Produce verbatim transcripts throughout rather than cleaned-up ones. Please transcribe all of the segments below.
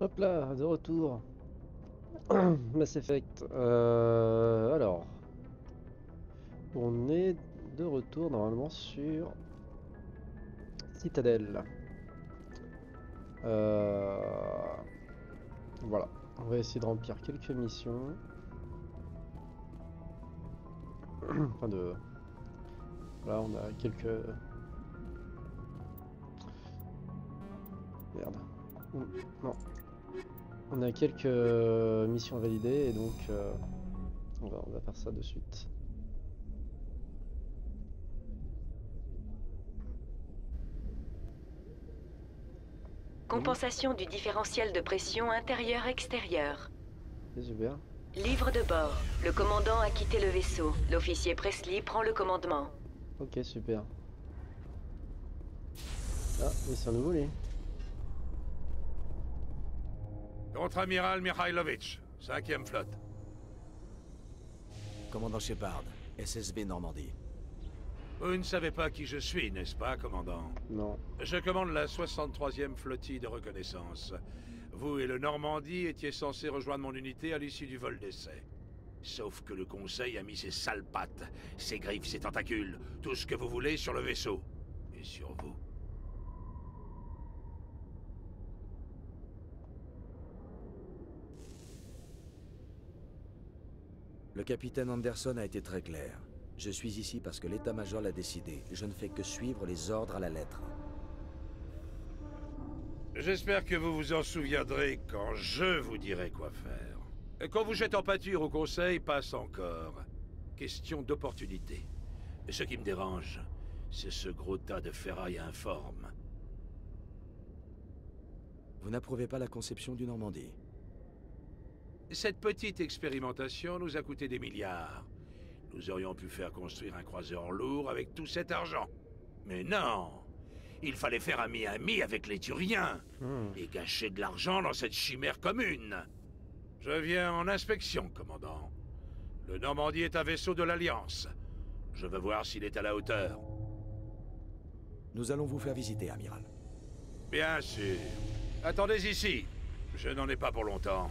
Hop là, de retour. Mass Effect. Euh, alors, on est de retour normalement sur Citadelle. Euh, voilà, on va essayer de remplir quelques missions. Enfin de, voilà, on a quelques. Merde. Non. On a quelques missions validées et donc euh, on, va, on va faire ça de suite. Compensation du différentiel de pression intérieure-extérieure. Livre de bord. Le commandant a quitté le vaisseau. L'officier Presley prend le commandement. Ok, super. Ah, mais c'est un nouveau lit. Contre-amiral Mihailovic, cinquième flotte. Commandant Shepard, S S B Normandie. Vous ne savez pas qui je suis, n'est-ce pas, commandant? Non. Je commande la soixante-troisième flottille de reconnaissance. Vous et le Normandie étiez censés rejoindre mon unité à l'issue du vol d'essai. Sauf que le Conseil a mis ses sales pattes, ses griffes, ses tentacules, tout ce que vous voulez sur le vaisseau. Et sur vous. Le capitaine Anderson a été très clair. Je suis ici parce que l'état-major l'a décidé. Je ne fais que suivre les ordres à la lettre. J'espère que vous vous en souviendrez quand je vous dirai quoi faire. Et quand vous jette en pâture au Conseil, passe encore. Question d'opportunité. Ce qui me dérange, c'est ce gros tas de ferraille informe. Vous n'approuvez pas la conception du Normandie? Cette petite expérimentation nous a coûté des milliards. Nous aurions pu faire construire un croiseur lourd avec tout cet argent. Mais non! Il fallait faire ami-ami avec les Turiens mmh. et gâcher de l'argent dans cette chimère commune. Je viens en inspection, commandant. Le Normandie est un vaisseau de l'Alliance. Je veux voir s'il est à la hauteur. Nous allons vous faire visiter, amiral. Bien sûr. Attendez ici. Je n'en ai pas pour longtemps.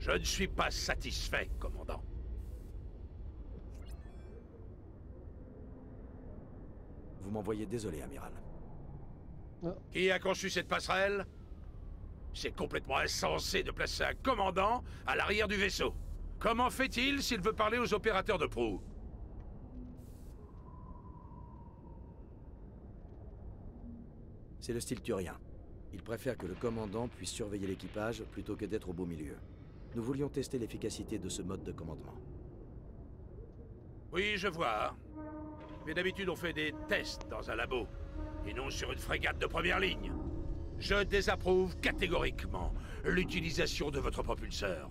Je ne suis pas satisfait, commandant. Vous m'envoyez désolé, amiral. Oh. Qui a conçu cette passerelle? C'est complètement insensé de placer un commandant à l'arrière du vaisseau. Comment fait-il s'il veut parler aux opérateurs de proue? C'est le style turien. Il préfère que le commandant puisse surveiller l'équipage plutôt que d'être au beau milieu. Nous voulions tester l'efficacité de ce mode de commandement. Oui, je vois. Mais d'habitude, on fait des tests dans un labo, et non sur une frégate de première ligne. Je désapprouve catégoriquement l'utilisation de votre propulseur.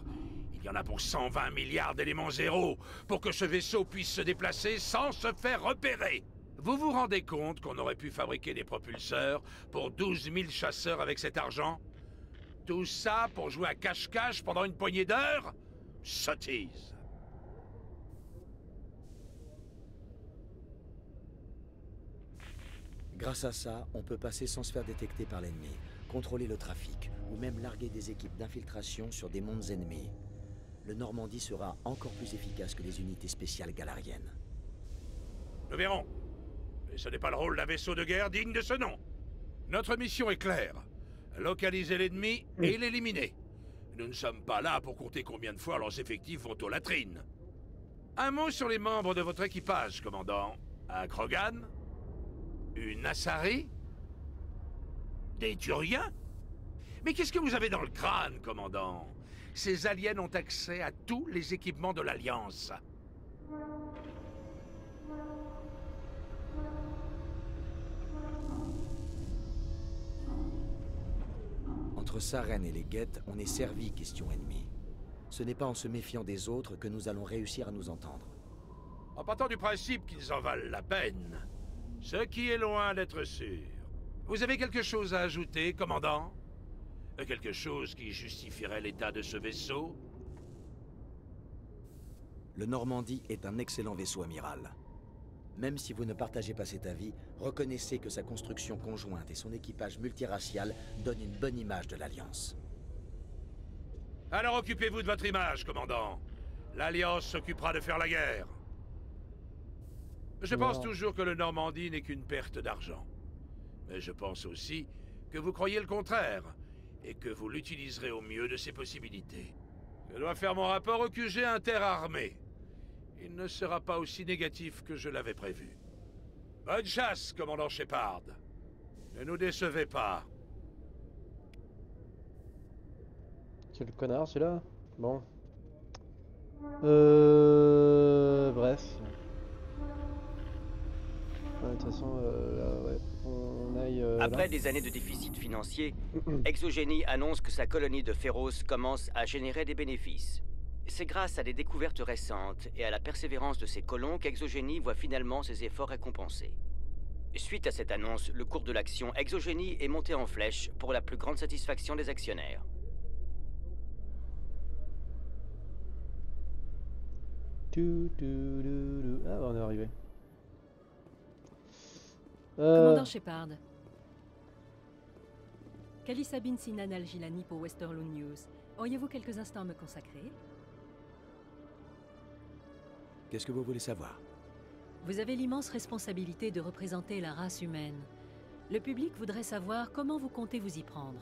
Il y en a pour cent vingt milliards d'éléments zéro, pour que ce vaisseau puisse se déplacer sans se faire repérer. Vous vous rendez compte qu'on aurait pu fabriquer des propulseurs pour douze mille chasseurs avec cet argent ? Tout ça pour jouer à cache-cache pendant une poignée d'heures? Sottise. Grâce à ça, on peut passer sans se faire détecter par l'ennemi, contrôler le trafic, ou même larguer des équipes d'infiltration sur des mondes ennemis. Le Normandie sera encore plus efficace que les unités spéciales galariennes. Nous verrons. Mais ce n'est pas le rôle d'un vaisseau de guerre digne de ce nom. Notre mission est claire. Localiser l'ennemi et l'éliminer. Nous ne sommes pas là pour compter combien de fois leurs effectifs vont aux latrines. Un mot sur les membres de votre équipage, commandant. Un Krogan? Une Asari? Des Turiens? Mais qu'est-ce que vous avez dans le crâne, commandant? Ces aliens ont accès à tous les équipements de l'Alliance. Entre Saren et les Guettes, on est servi question ennemie. Ce n'est pas en se méfiant des autres que nous allons réussir à nous entendre. En partant du principe qu'ils en valent la peine, ce qui est loin d'être sûr. Vous avez quelque chose à ajouter, commandant? Quelque chose qui justifierait l'état de ce vaisseau? Le Normandie est un excellent vaisseau, amiral. Même si vous ne partagez pas cet avis, reconnaissez que sa construction conjointe et son équipage multiracial donnent une bonne image de l'Alliance. Alors occupez-vous de votre image, commandant. L'Alliance s'occupera de faire la guerre. Je pense wow. toujours que le Normandie n'est qu'une perte d'argent. Mais je pense aussi que vous croyez le contraire, et que vous l'utiliserez au mieux de ses possibilités. Je dois faire mon rapport au Q G interarmé. Il ne sera pas aussi négatif que je l'avais prévu. Bonne chasse, commandant Shepard. Ne nous décevez pas. Quel connard, celui-là. Bon. Euh... Bref. Ouais, de toute façon, euh, là, ouais, on aille... Euh, Après là. des années de déficit financier, Exogénie annonce que sa colonie de Feros commence à générer des bénéfices. C'est grâce à des découvertes récentes et à la persévérance de ses colons qu'Exogénie voit finalement ses efforts récompensés. Suite à cette annonce, le cours de l'action Exogénie est monté en flèche pour la plus grande satisfaction des actionnaires. Du, du, du, du. Ah, on est arrivé. Euh... Commandant Shepard. Kali Sabine Sinan Al Gilani pour Westerlund News. Auriez-vous quelques instants à me consacrer? Qu'est-ce que vous voulez savoir? Vous avez l'immense responsabilité de représenter la race humaine. Le public voudrait savoir comment vous comptez vous y prendre.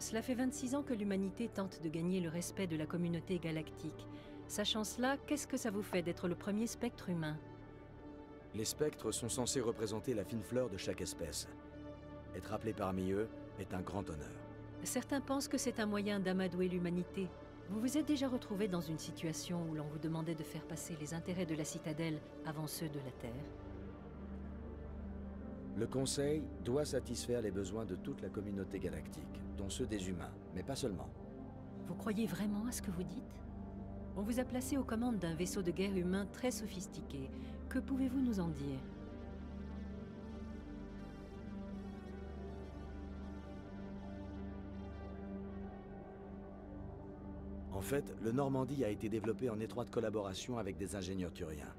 Cela fait vingt-six ans que l'humanité tente de gagner le respect de la communauté galactique. Sachant cela, qu'est-ce que ça vous fait d'être le premier spectre humain? Les spectres sont censés représenter la fine fleur de chaque espèce. Être appelé parmi eux est un grand honneur. Certains pensent que c'est un moyen d'amadouer l'humanité. Vous vous êtes déjà retrouvé dans une situation où l'on vous demandait de faire passer les intérêts de la Citadelle avant ceux de la Terre? Le Conseil doit satisfaire les besoins de toute la communauté galactique, dont ceux des humains, mais pas seulement. Vous croyez vraiment à ce que vous dites? On vous a placé aux commandes d'un vaisseau de guerre humain très sophistiqué. Que pouvez-vous nous en dire? En fait, le Normandie a été développé en étroite collaboration avec des ingénieurs turiens.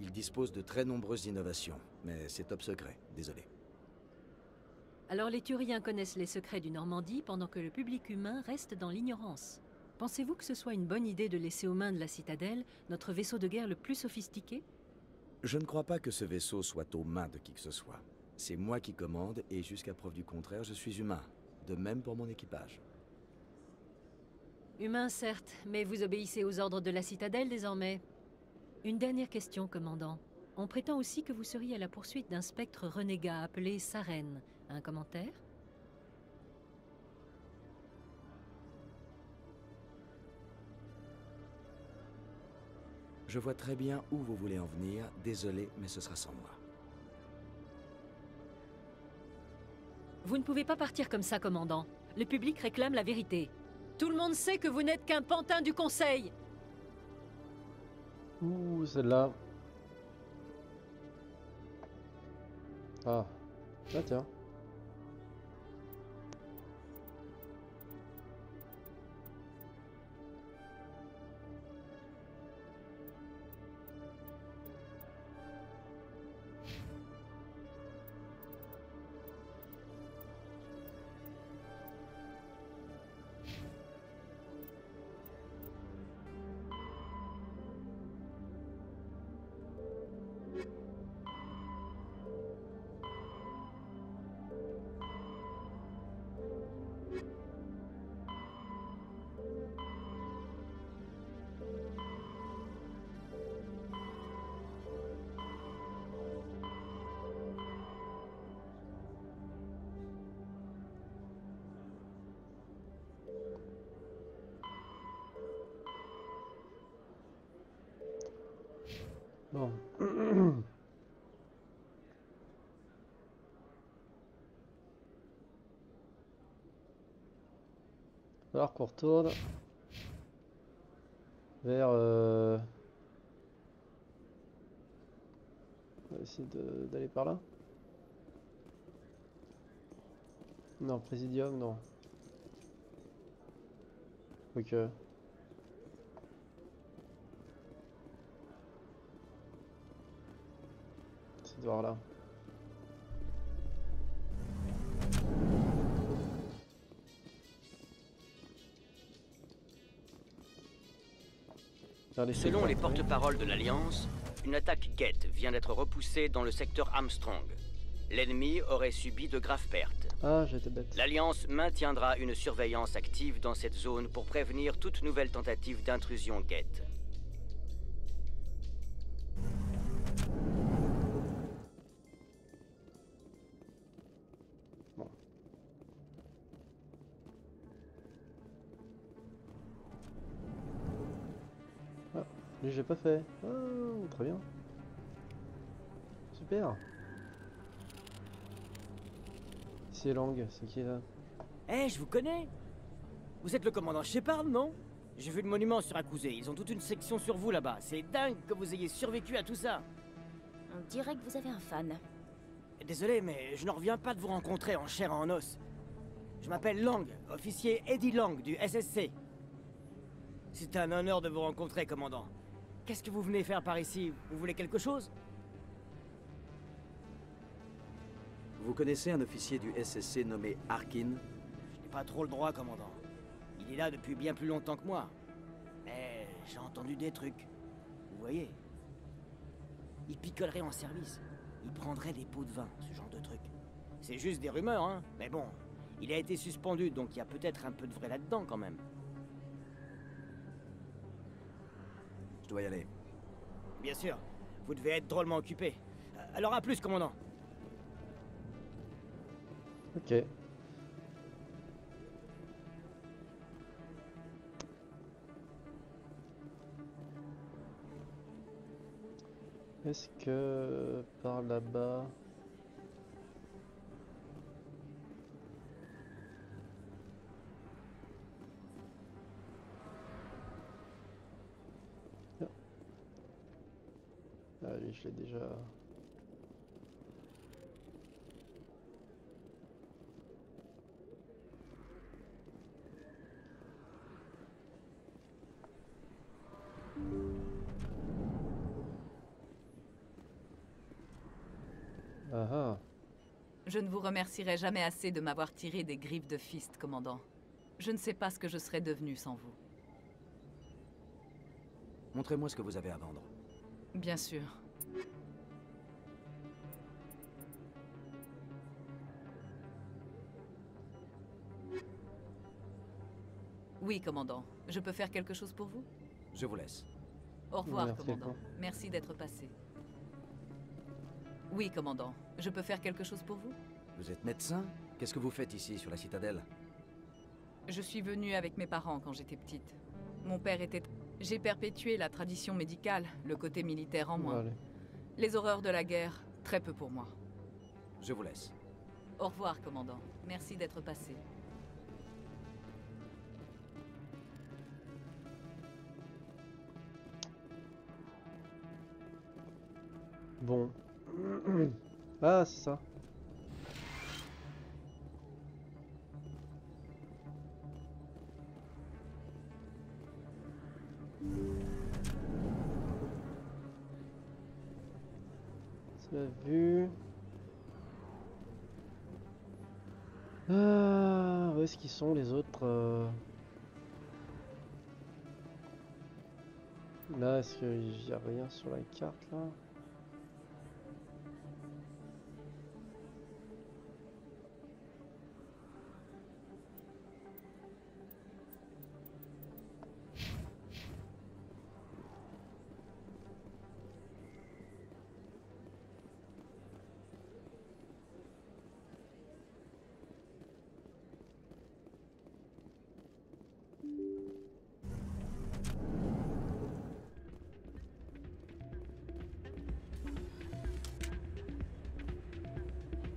Il dispose de très nombreuses innovations, mais c'est top secret, désolé. Alors les Turiens connaissent les secrets du Normandie pendant que le public humain reste dans l'ignorance. Pensez-vous que ce soit une bonne idée de laisser aux mains de la Citadelle notre vaisseau de guerre le plus sophistiqué? Je ne crois pas que ce vaisseau soit aux mains de qui que ce soit. C'est moi qui commande et jusqu'à preuve du contraire, je suis humain. De même pour mon équipage. Humain, certes, mais vous obéissez aux ordres de la Citadelle désormais. Une dernière question, commandant. On prétend aussi que vous seriez à la poursuite d'un spectre renégat appelé Saren. Un commentaire? Je vois très bien où vous voulez en venir. Désolé, mais ce sera sans moi. Vous ne pouvez pas partir comme ça, commandant. Le public réclame la vérité. Tout le monde sait que vous n'êtes qu'un pantin du Conseil. Ouh, celle-là. Ah, là tiens. Bon. Alors qu'on retourne vers euh... on va essayer d'aller par là. Non, Présidium, non. Ok. cette histoire-là. Selon les porte-paroles de l'Alliance, une attaque Guettes vient d'être repoussée dans le secteur Armstrong. L'ennemi aurait subi de graves pertes. Ah, j'étais bête. L'Alliance maintiendra une surveillance active dans cette zone pour prévenir toute nouvelle tentative d'intrusion Guettes. J'ai pas fait. Oh, très bien. Super. C'est Lang, c'est qui là? Eh, hey, je vous connais. Vous êtes le commandant Shepard, non? J'ai vu le monument sur Akuzé. Ils ont toute une section sur vous là-bas. C'est dingue que vous ayez survécu à tout ça. On dirait que vous avez un fan. Désolé, mais je n'en reviens pas de vous rencontrer en chair et en os. Je m'appelle Lang, officier Eddie Lang du S S C. C'est un honneur de vous rencontrer, commandant. Qu'est-ce que vous venez faire par ici? Vous voulez quelque chose? Vous connaissez un officier du S S C nommé Arkin? Je n'ai pas trop le droit, commandant. Il est là depuis bien plus longtemps que moi. Mais j'ai entendu des trucs. Vous voyez? Il picolerait en service. Il prendrait des pots de vin, ce genre de truc. C'est juste des rumeurs, hein? Mais bon, il a été suspendu, donc il y a peut-être un peu de vrai là-dedans, quand même. Je dois y aller. Bien sûr. Vous devez être drôlement occupé. Alors à plus, commandant. Ok. Est-ce que par là-bas... Allez, je l'ai déjà... Aha. Je ne vous remercierai jamais assez de m'avoir tiré des griffes de fist, commandant. Je ne sais pas ce que je serais devenu sans vous. Montrez-moi ce que vous avez à vendre. Bien sûr. Oui, commandant. Je peux faire quelque chose pour vous? Je vous laisse. Au revoir, merci, commandant. Merci d'être passé. Oui, commandant. Je peux faire quelque chose pour vous? Vous êtes médecin? Qu'est-ce que vous faites ici, sur la Citadelle? Je suis venue avec mes parents quand j'étais petite. Mon père était... J'ai perpétué la tradition médicale, le côté militaire en moi. Allez. Les horreurs de la guerre, très peu pour moi. Je vous laisse. Au revoir, commandant. Merci d'être passé. Bon. Ah, c'est ça. Tu l'as vu. Ah, où est-ce qu'ils sont les autres? Là, est-ce qu'il y a rien sur la carte là?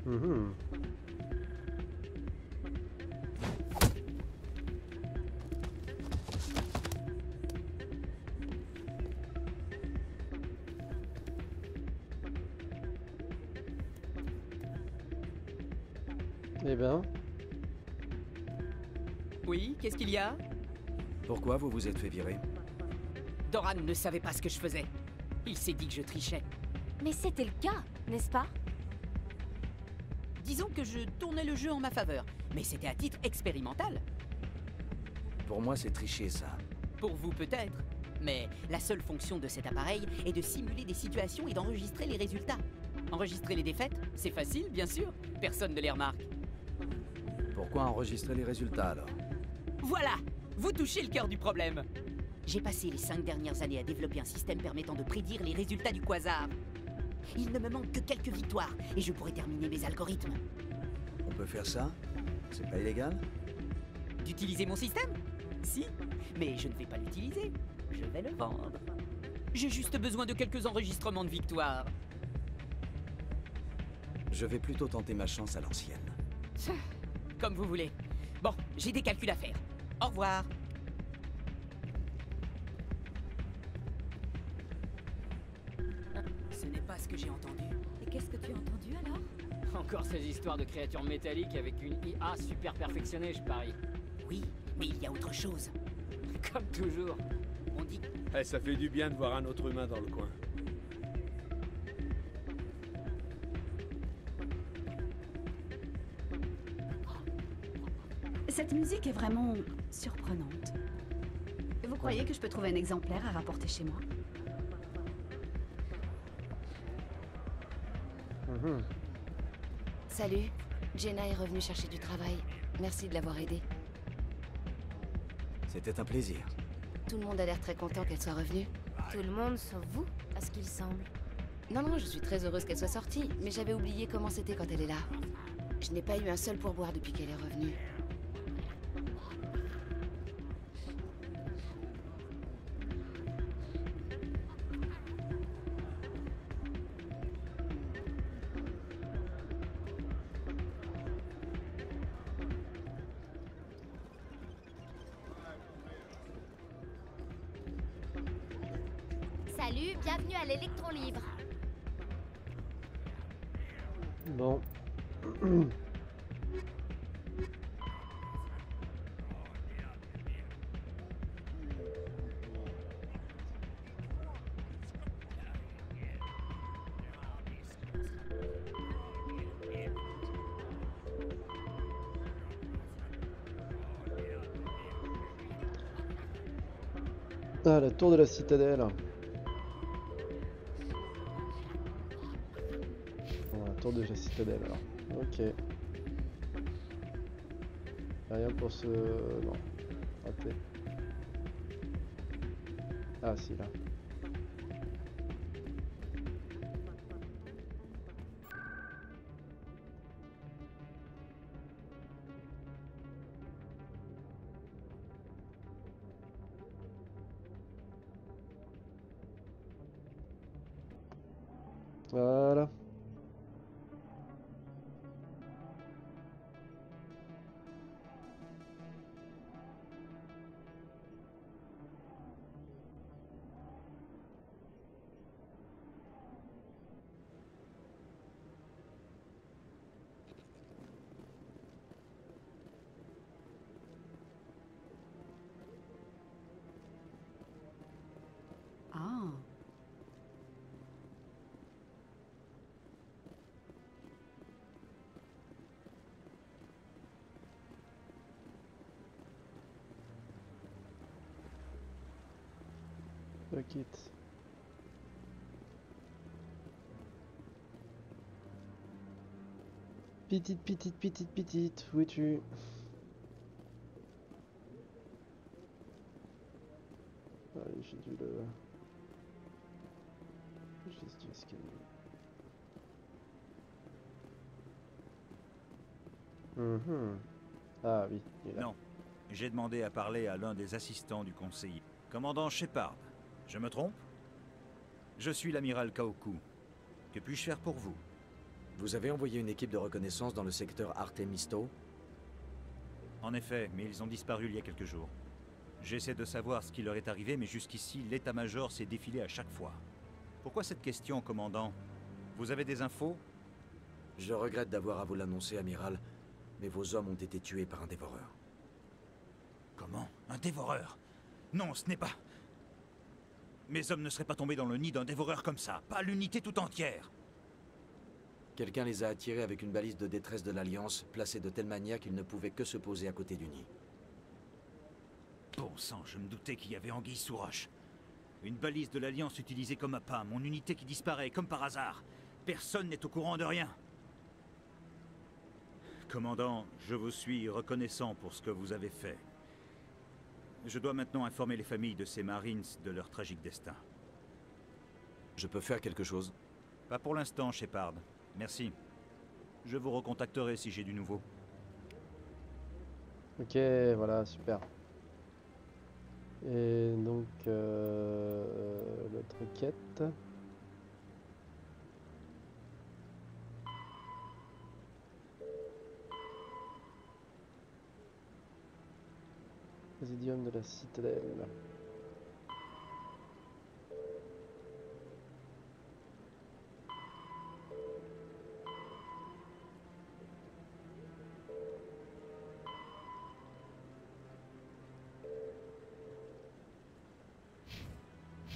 Mm-hmm. Eh bien. Oui, qu'est-ce qu'il y a? Pourquoi vous vous êtes fait virer? Doran ne savait pas ce que je faisais. Il s'est dit que je trichais. Mais c'était le cas. n'est-ce pas? Disons que je tournais le jeu en ma faveur, mais c'était à titre expérimental. Pour moi, c'est tricher, ça. Pour vous, peut-être. Mais la seule fonction de cet appareil est de simuler des situations et d'enregistrer les résultats. Enregistrer les défaites, c'est facile, bien sûr. Personne ne les remarque. Pourquoi enregistrer les résultats, alors? Voilà! Vous touchez le cœur du problème. J'ai passé les cinq dernières années à développer un système permettant de prédire les résultats du quasar. Il ne me manque que quelques victoires, et je pourrais terminer mes algorithmes. On peut faire ça? C'est pas illégal? D'utiliser mon système? Si, mais je ne vais pas l'utiliser. Je vais le vendre. J'ai juste besoin de quelques enregistrements de victoires. Je vais plutôt tenter ma chance à l'ancienne. Comme vous voulez. Bon, j'ai des calculs à faire. Au revoir. Ce n'est pas ce que j'ai entendu. Et qu'est-ce que tu as entendu alors? Encore ces histoires de créatures métalliques avec une I A super perfectionnée, je parie. Oui, mais il y a autre chose. Comme toujours, on dit... Eh, ça fait du bien de voir un autre humain dans le coin. Cette musique est vraiment surprenante. Vous croyez que je peux trouver un exemplaire à rapporter chez moi? Mmh. Salut, Jenna est revenue chercher du travail. Merci de l'avoir aidée. C'était un plaisir. Tout le monde a l'air très content qu'elle soit revenue. Tout le monde sauf vous, à ce qu'il semble. Non, non, je suis très heureuse qu'elle soit sortie, mais j'avais oublié comment c'était quand elle est là. Je n'ai pas eu un seul pourboire depuis qu'elle est revenue. Ah, la tour de la citadelle. Bon, la tour de la citadelle alors. Ok. Rien pour ce... Non. Raté. Ah si, là. Voilà. Le kit. Petite, petite, petite, petite, où es-tu? Allez, j'ai dû le... J'ai dû escalader. Mmh. Ah oui, il est là. Non, j'ai demandé à parler à l'un des assistants du conseiller. Commandant Shepard. Je me trompe? Je suis l'amiral Kaoku. Que puis-je faire pour vous? Vous avez envoyé une équipe de reconnaissance dans le secteur Artemisto? En effet, mais ils ont disparu il y a quelques jours. J'essaie de savoir ce qui leur est arrivé, mais jusqu'ici, l'état-major s'est défilé à chaque fois. Pourquoi cette question, commandant? Vous avez des infos? Je regrette d'avoir à vous l'annoncer, amiral, mais vos hommes ont été tués par un dévoreur. Comment? Un dévoreur? Non, ce n'est pas... Mes hommes ne seraient pas tombés dans le nid d'un dévoreur comme ça, pas l'unité tout entière. Quelqu'un les a attirés avec une balise de détresse de l'Alliance, placée de telle manière qu'ils ne pouvaient que se poser à côté du nid. Bon sang, je me doutais qu'il y avait anguille sous roche. Une balise de l'Alliance utilisée comme appât, mon unité qui disparaît, comme par hasard. Personne n'est au courant de rien. Commandant, je vous suis reconnaissant pour ce que vous avez fait. Je dois maintenant informer les familles de ces Marines de leur tragique destin. Je peux faire quelque chose? Pas pour l'instant, Shepard. Merci. Je vous recontacterai si j'ai du nouveau. Ok, voilà, super. Et donc, euh, euh, l'autre quête... Présidium de la Citadelle.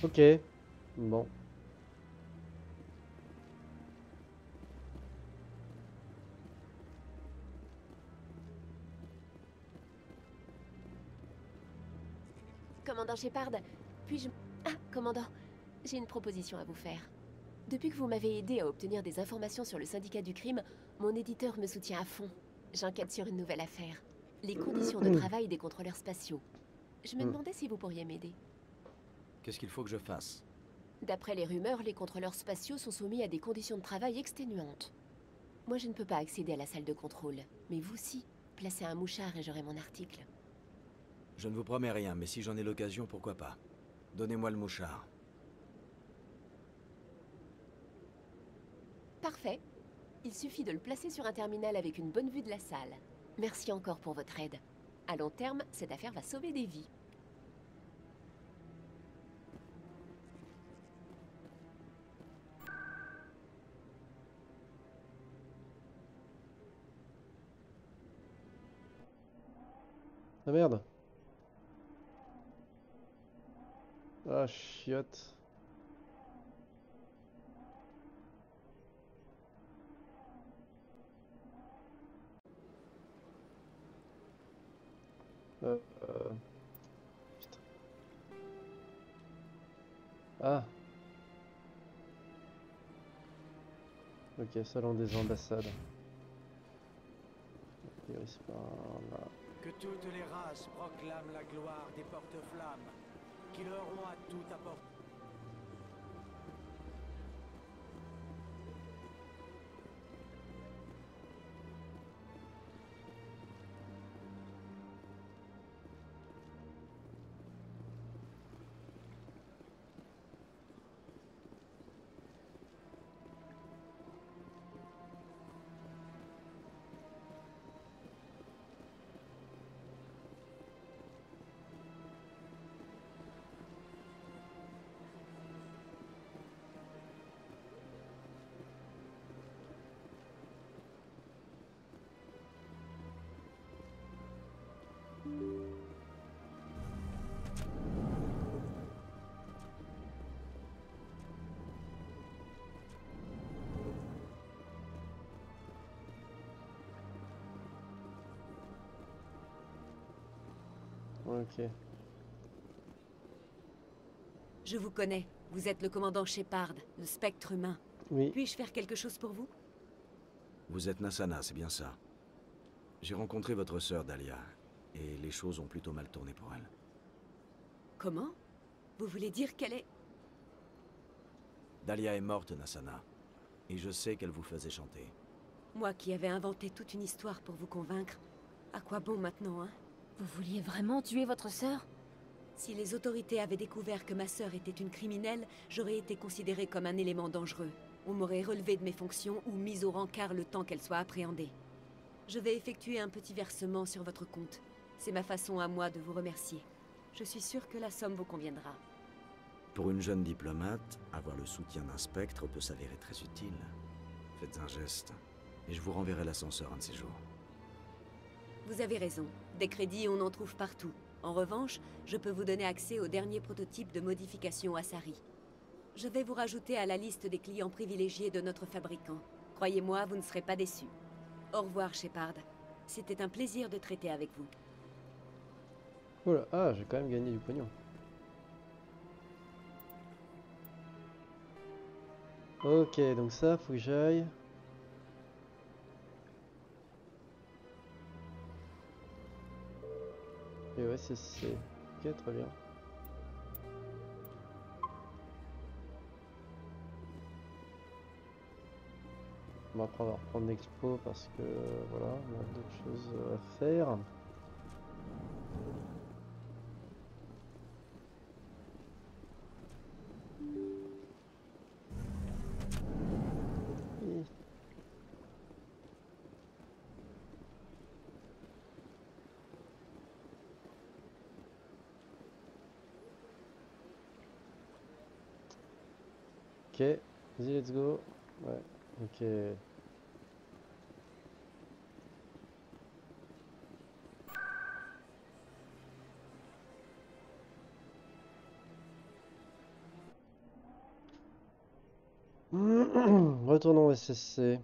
Ok, bon. Commandant Shepard, puis-je... Ah, commandant, j'ai une proposition à vous faire. Depuis que vous m'avez aidé à obtenir des informations sur le syndicat du crime, mon éditeur me soutient à fond. J'enquête sur une nouvelle affaire. Les conditions de travail des contrôleurs spatiaux. Je me demandais si vous pourriez m'aider. Qu'est-ce qu'il faut que je fasse? D'après les rumeurs, les contrôleurs spatiaux sont soumis à des conditions de travail exténuantes. Moi, je ne peux pas accéder à la salle de contrôle, mais vous si. Placez un mouchard et j'aurai mon article. Je ne vous promets rien, mais si j'en ai l'occasion, pourquoi pas? Donnez-moi le mouchard. Parfait. Il suffit de le placer sur un terminal avec une bonne vue de la salle. Merci encore pour votre aide. À long terme, cette affaire va sauver des vies. Ah merde. Ah chiotte. Euh, euh. Putain. Ah. Ok, salon des ambassades. C'est par là. Que toutes les races proclament la gloire des porte-flammes, qui leur ont à tout apporté. Ok. Je vous connais. Vous êtes le commandant Shepard, le spectre humain. Oui. Puis-je faire quelque chose pour vous? Vous êtes Nasana, c'est bien ça. J'ai rencontré votre sœur Dahlia, et les choses ont plutôt mal tourné pour elle. Comment? Vous voulez dire qu'elle est... Dahlia est morte, Nasana, et je sais qu'elle vous faisait chanter. Moi qui avais inventé toute une histoire pour vous convaincre, à quoi bon maintenant, hein? Vous vouliez vraiment tuer votre sœur? Si les autorités avaient découvert que ma sœur était une criminelle, j'aurais été considérée comme un élément dangereux. On m'aurait relevé de mes fonctions ou mise au rencard le temps qu'elle soit appréhendée. Je vais effectuer un petit versement sur votre compte. C'est ma façon à moi de vous remercier. Je suis sûre que la somme vous conviendra. Pour une jeune diplomate, avoir le soutien d'un spectre peut s'avérer très utile. Faites un geste, et je vous renverrai l'ascenseur un de ces jours. Vous avez raison. Des crédits, on en trouve partout. En revanche, je peux vous donner accès au dernier prototype de modification Asari. Je vais vous rajouter à la liste des clients privilégiés de notre fabricant. Croyez-moi, vous ne serez pas déçus. Au revoir, Shepard. C'était un plaisir de traiter avec vous. Oula, ah, j'ai quand même gagné du pognon. Ok, donc ça, faut que j'aille. Et ouais, c'est... Ok, très bien. Bon, après on va reprendre l'expo parce que voilà, on a d'autres choses à faire. Ok, vas-y, let's go. Ouais, ok. Retournons au S S C.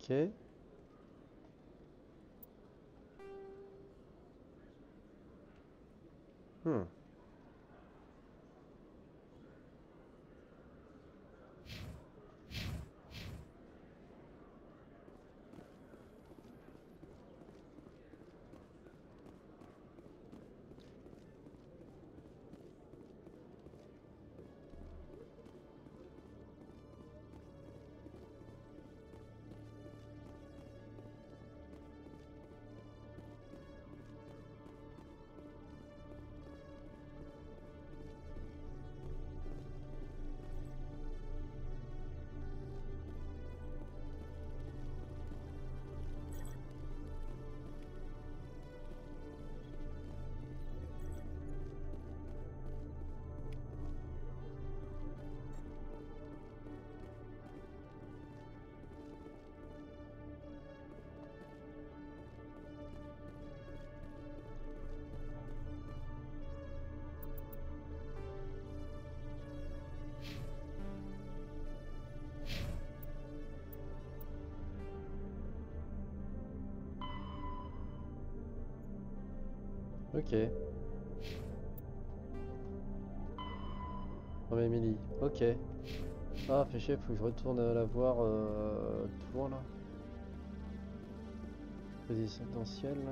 Ok. Hmm. Ok. Oh, Emily. Ok. Ah, fait chier, faut que je retourne la voir euh, toujours là. Position potentielle là.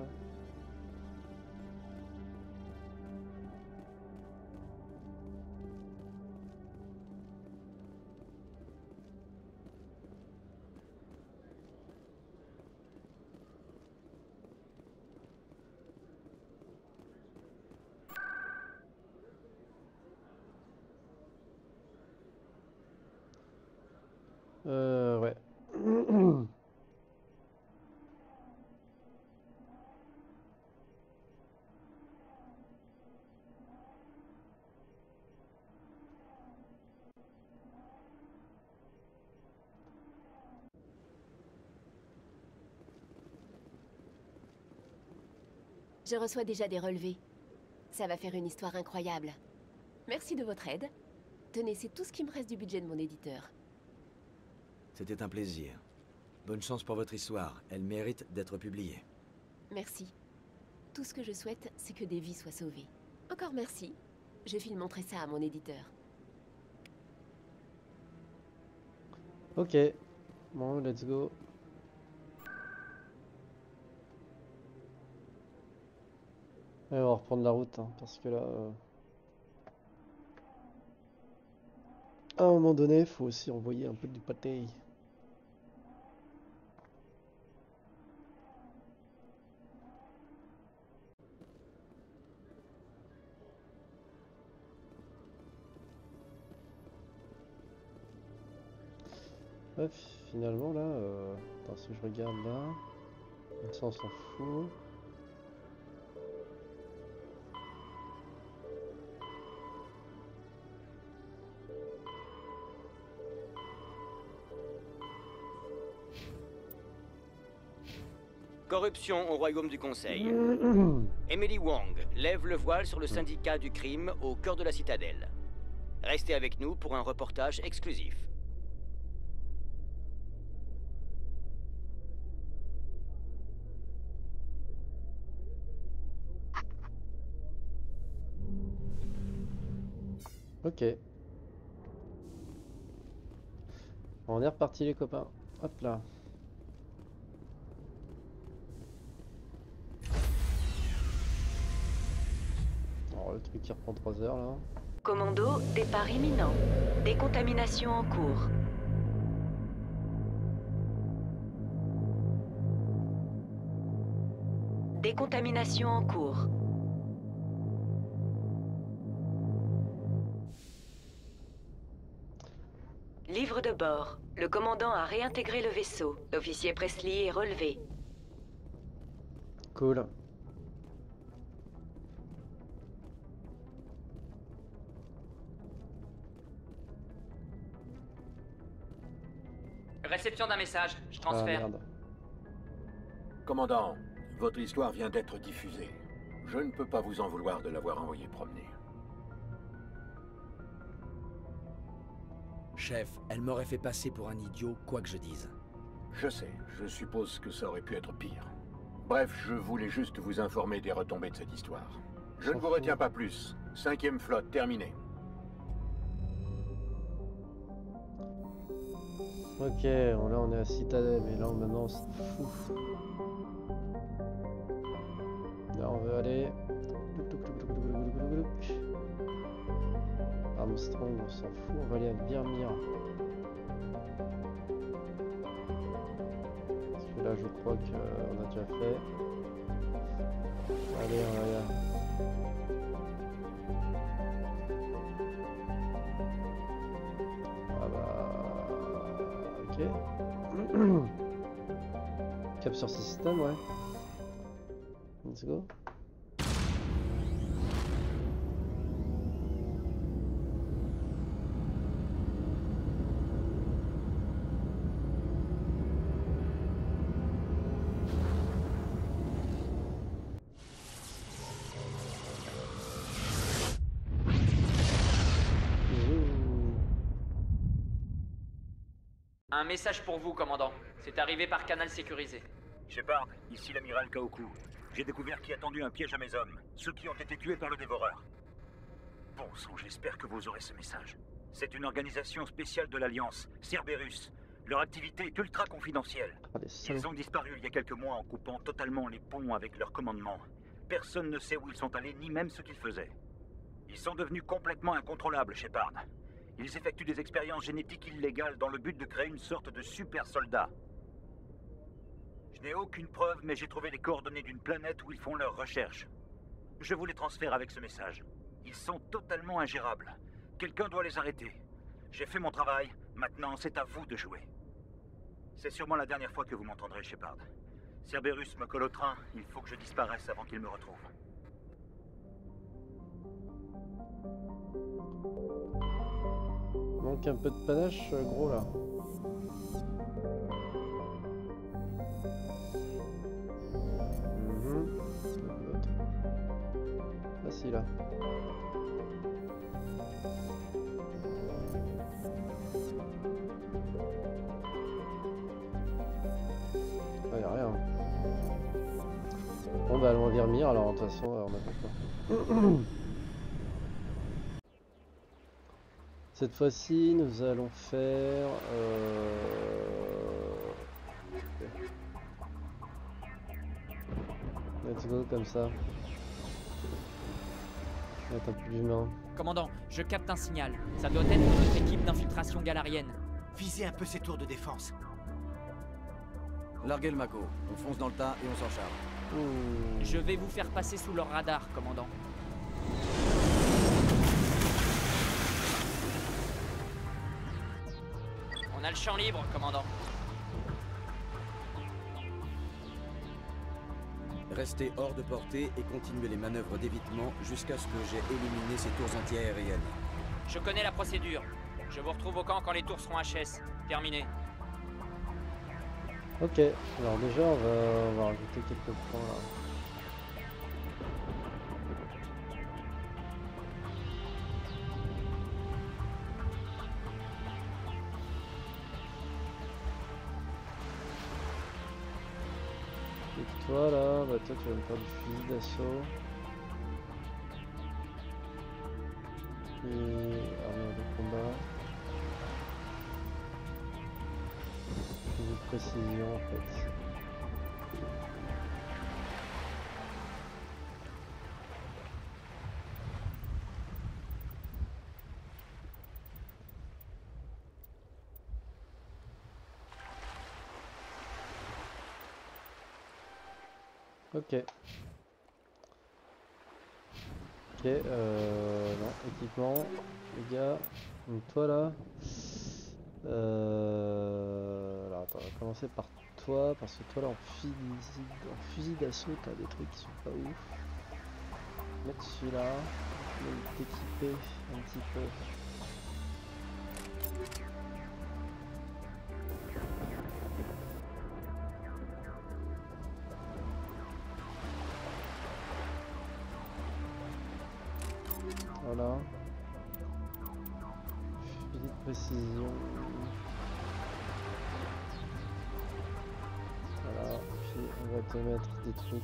Euh, ouais. Je reçois déjà des relevés. Ça va faire une histoire incroyable. Merci de votre aide. Tenez, c'est tout ce qui me reste du budget de mon éditeur. C'était un plaisir. Bonne chance pour votre histoire. Elle mérite d'être publiée. Merci. Tout ce que je souhaite, c'est que des vies soient sauvées. Encore merci. Je file montrer ça à mon éditeur. Ok. Bon, let's go. Allez, on va reprendre la route, hein, parce que là... Euh... à un moment donné, il faut aussi envoyer un peu du pâté. Bref, finalement là, euh... attends, si je regarde là, ça on s'en fout. Corruption au royaume du Conseil. Emily Wang lève le voile sur le syndicat du crime au cœur de la Citadelle. Restez avec nous pour un reportage exclusif. Ok. On est reparti les copains. Hop là. Alors le truc qui reprend trois heures là. Commando, départ imminent. Décontamination en cours. Décontamination en cours. Livre de bord. Le commandant a réintégré le vaisseau. L'officier Presley est relevé. Cool. Réception d'un message. Je transfère. Ah, merde. Commandant, votre histoire vient d'être diffusée. Je ne peux pas vous en vouloir de l'avoir envoyé promener. Chef, elle m'aurait fait passer pour un idiot, quoi que je dise. Je sais, je suppose que ça aurait pu être pire. Bref, je voulais juste vous informer des retombées de cette histoire. Je ne vous retiens pas plus. Cinquième flotte, terminée. Ok, là on est à Citadelle, mais là maintenant c'est fou. Là on veut aller... Armstrong, on s'en fout, on va aller à Birmir. Parce que là je crois qu'on a déjà fait. Allez, on va aller. Ah bah... Ok. Cap sur ce système, ouais. Let's go. Un message pour vous, commandant. C'est arrivé par canal sécurisé. Shepard, ici l'amiral Kaoku. J'ai découvert qu'il a tendu un piège à mes hommes, ceux qui ont été tués par le dévoreur. Bon sang, j'espère que vous aurez ce message. C'est une organisation spéciale de l'Alliance, Cerberus. Leur activité est ultra confidentielle. Ils ont disparu il y a quelques mois en coupant totalement les ponts avec leur commandement. Personne ne sait où ils sont allés, ni même ce qu'ils faisaient. Ils sont devenus complètement incontrôlables, Shepard. Ils effectuent des expériences génétiques illégales dans le but de créer une sorte de super soldat. Je n'ai aucune preuve, mais j'ai trouvé les coordonnées d'une planète où ils font leurs recherches. Je vous les transfère avec ce message. Ils sont totalement ingérables. Quelqu'un doit les arrêter. J'ai fait mon travail, maintenant c'est à vous de jouer. C'est sûrement la dernière fois que vous m'entendrez, Shepard. Cerberus me colle au train, il faut que je disparaisse avant qu'il me retrouve. Manque un peu de panache, gros là. Mmh. Ah si là. Ah y'a rien. Bon bah allons Vermire alors de toute façon on a pas peur. Cette fois-ci, nous allons faire... Euh... Let's go, comme ça. Attends, plus d'humains. Commandant, je capte un signal. Ça doit être notre équipe d'infiltration galarienne. Visez un peu ces tours de défense. Larguez le Mako. On fonce dans le tas et on s'en charge. Mmh. Je vais vous faire passer sous leur radar, commandant. On a le champ libre, commandant. Restez hors de portée et continuez les manœuvres d'évitement jusqu'à ce que j'ai éliminé ces tours anti-aériennes. Je connais la procédure. Je vous retrouve au camp quand les tours seront H S. Terminé. Ok, alors déjà on va, on va rajouter quelques points là. Et toi là, bah toi tu vas me faire du fusil d'assaut. Et armure de combat. De précision en fait. Ok. Ok, euh, non, équipement, les gars, donc toi là. Euh... Alors attends, on va commencer par toi, parce que toi là en fusil, en fusil d'assaut t'as des trucs qui sont pas ouf. Mettre celui-là, t'équiper un petit peu. Voilà. Fusil de précision. On va te mettre des trucs.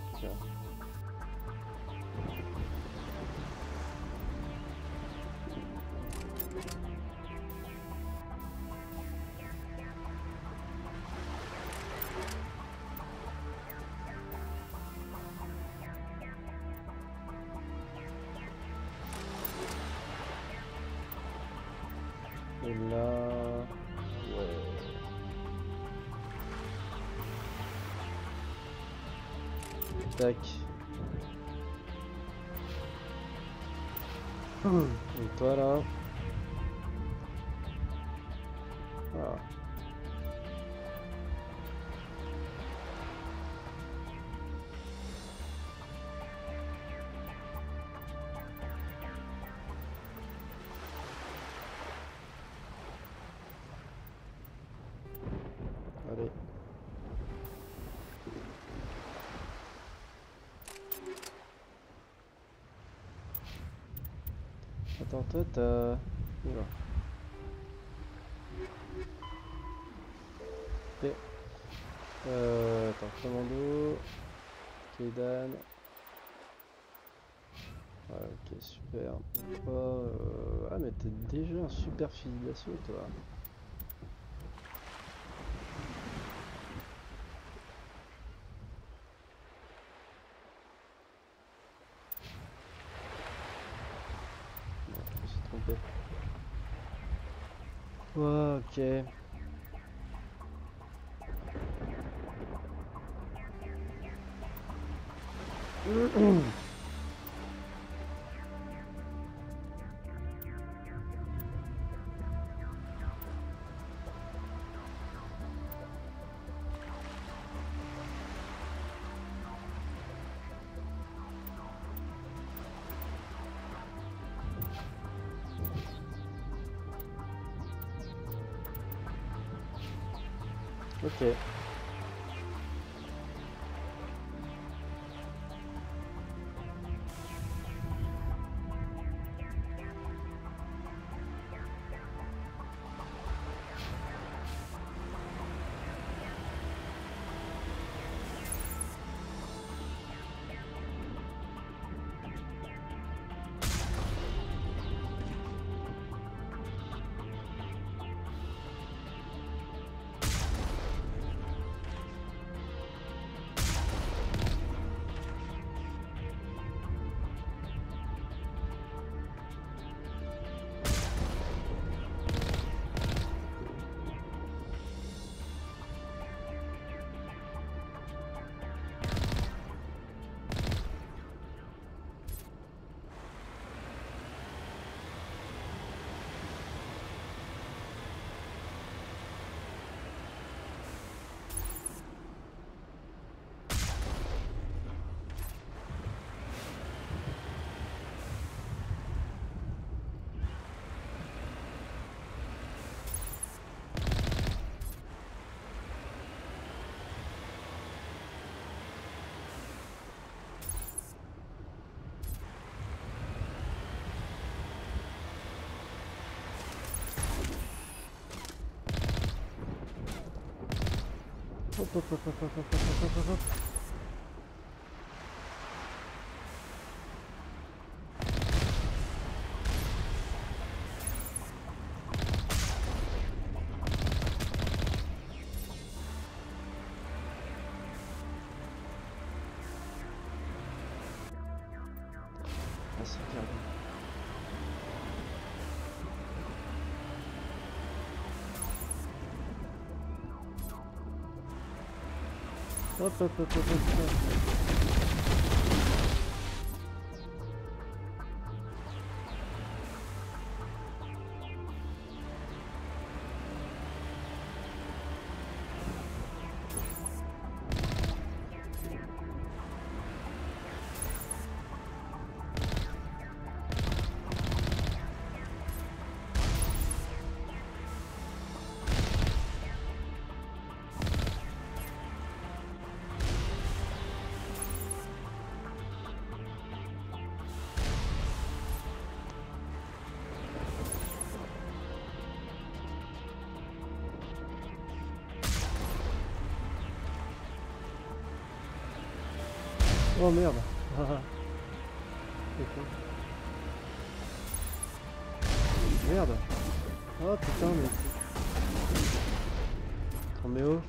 Et là... Tac. Et toi là. Voilà. Allez. Attends, toi t'as... Ok. Euh... Attends, commando... Kaidan... Voilà, ok, super. Toi... Euh... Ah mais t'es déjà un super fusil d'assaut toi. Oh, ok. Ok. hop, hop, hop, hop, hop, hop, hop, hop. Hop hop hop hop Oh merde. Merde. Oh putain mais... Attends mais oh.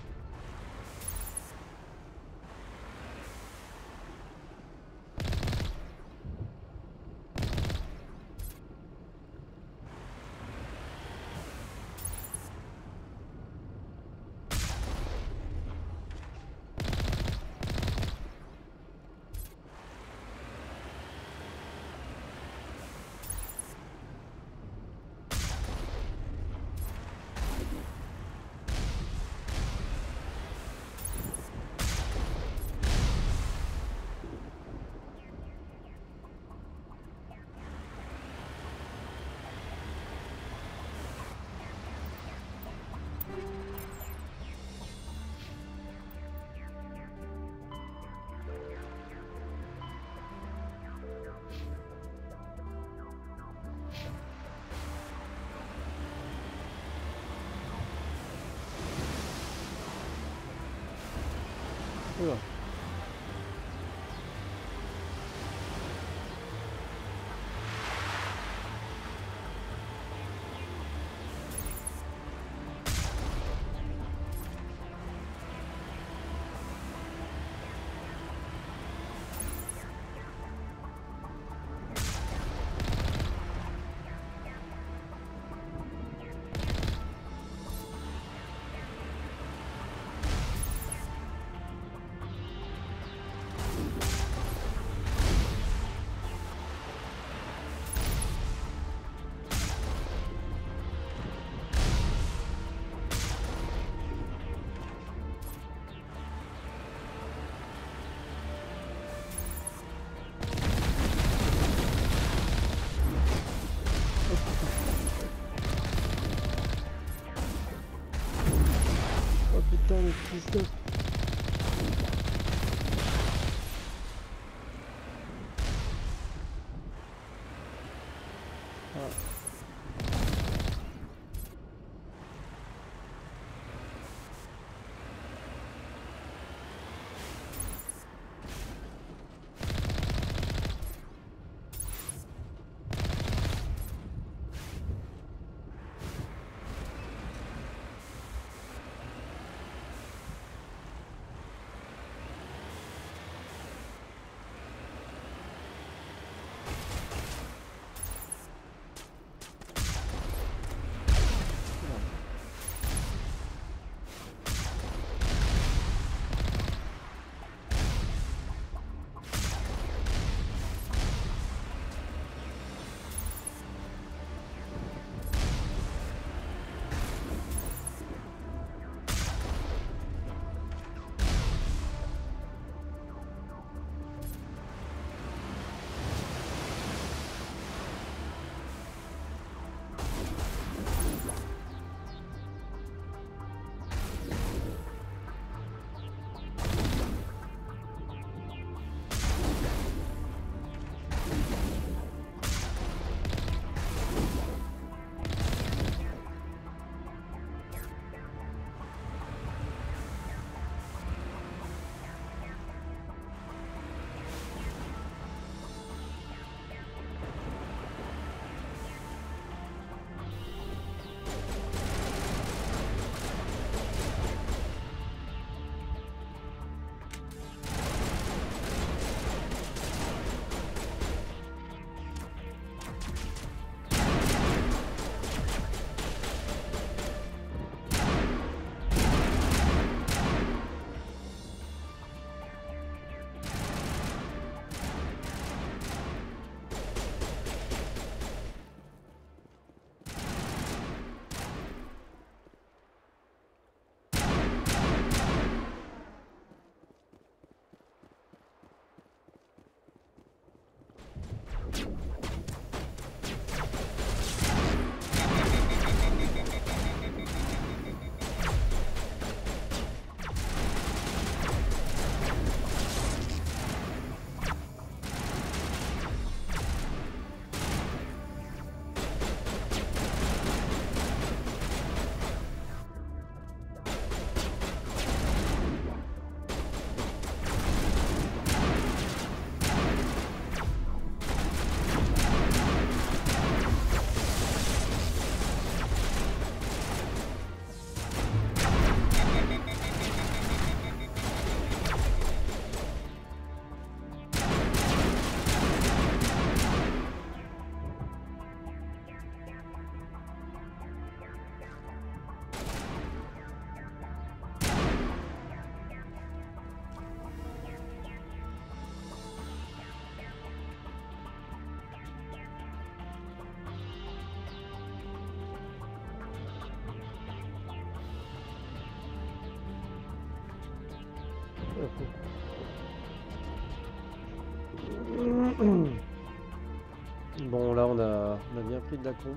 Bon, là on a, on a bien pris de la comp,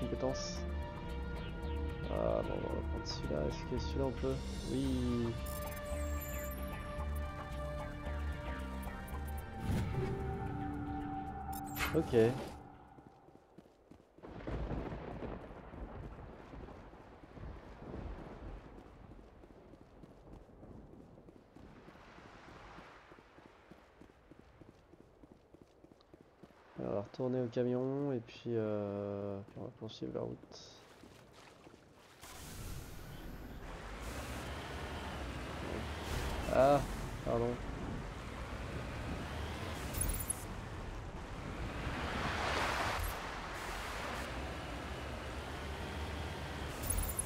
compétence. Ah bon, on va prendre celui-là. Est-ce que celui-là on peut? Oui. Ok. Alors, retourner au camion et puis, euh, puis on va poursuivre la route. Ah, pardon.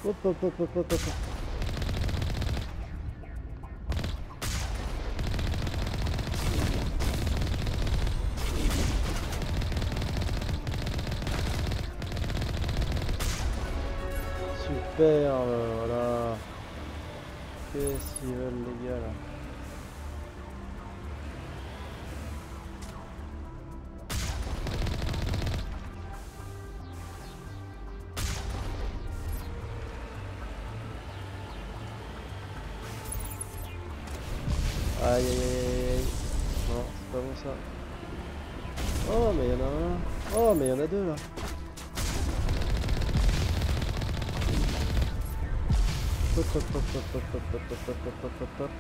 Hop, hop, hop, hop, hop, hop. Super, voilà. Qu'est-ce qu'ils veulent les gars là? Aïe aïe aïe aïe. Non, c'est pas bon ça. Oh mais il y en a un. Oh mais il y en a deux là. Hop hop hop hop hop hop hop hop hop hop hop hop.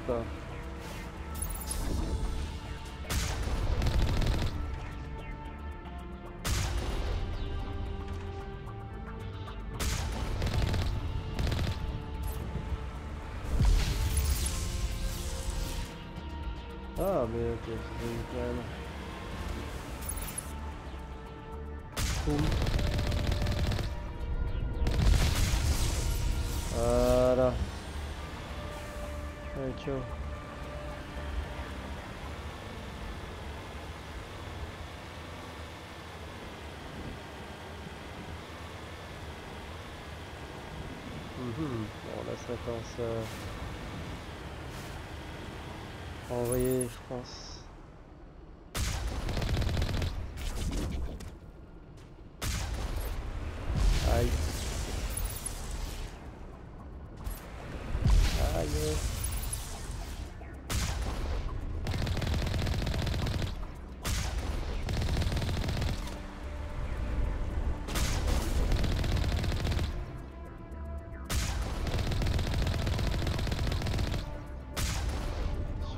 Ah mais ok, c'est une canne. Voilà. Ok. Mm-hmm. Bon là ça commence à envoyer je pense.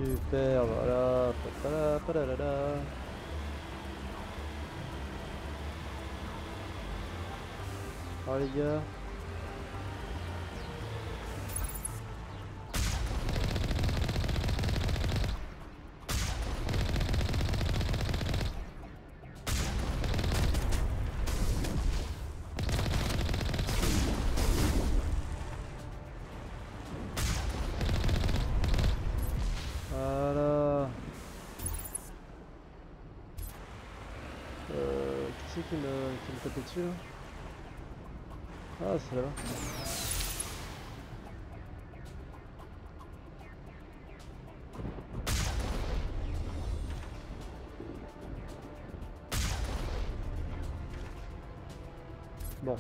Super, voilà, pa pa la la la. Oh les gars. Ah, c'est là. Bon.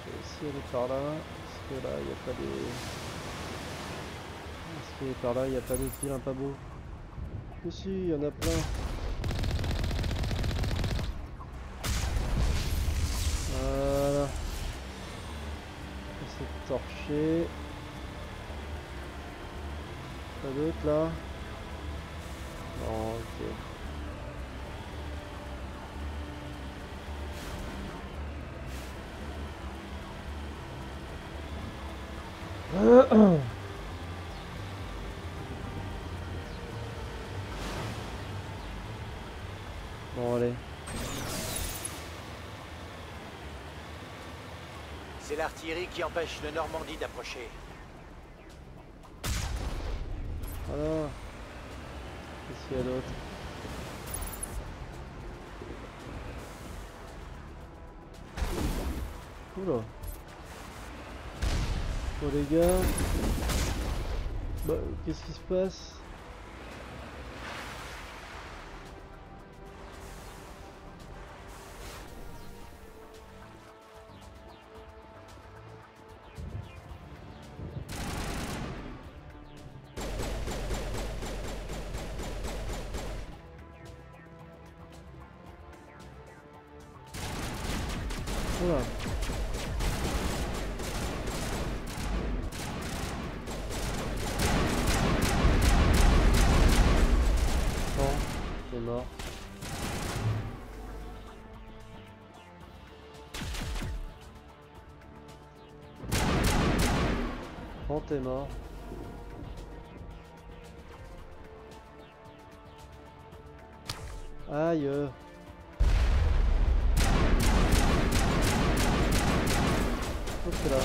Je vais essayer d'aller par là, parce que là, il n'y a pas des... Parce que par là, il n'y a pas d'autres vilains pas beaux. Mais si, il y en a plein. Voilà. C'est torché. Pas d'autre là. Non, ok. Euh, c'est l'artillerie qui empêche le Normandie d'approcher. Voilà. Qu'est-ce qu'il y a d'autre? Oula. Bon les gars. Bah, qu'est-ce qui se passe? T'es mort. Aïe. Hop là.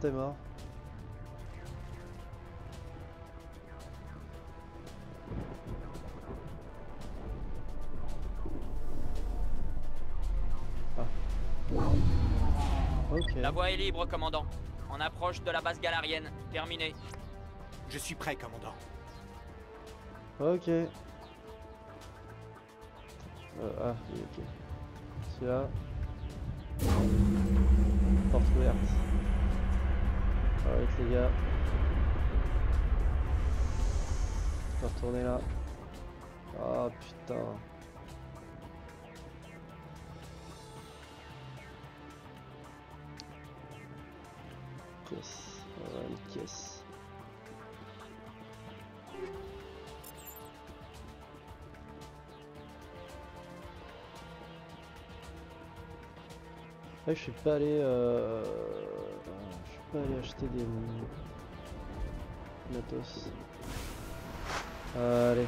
T'es mort. Ah. Okay. La voie est libre, commandant. On approche de la base galarienne. Terminé. Je suis prêt, commandant. Ok. Euh, ah, ok. Celui-là. Porte ouverte. Alright les gars. On va retourner là. Ah putain. Yes. Voilà une caisse. Ouais, je suis pas allé euh... aller acheter des matos. Allez.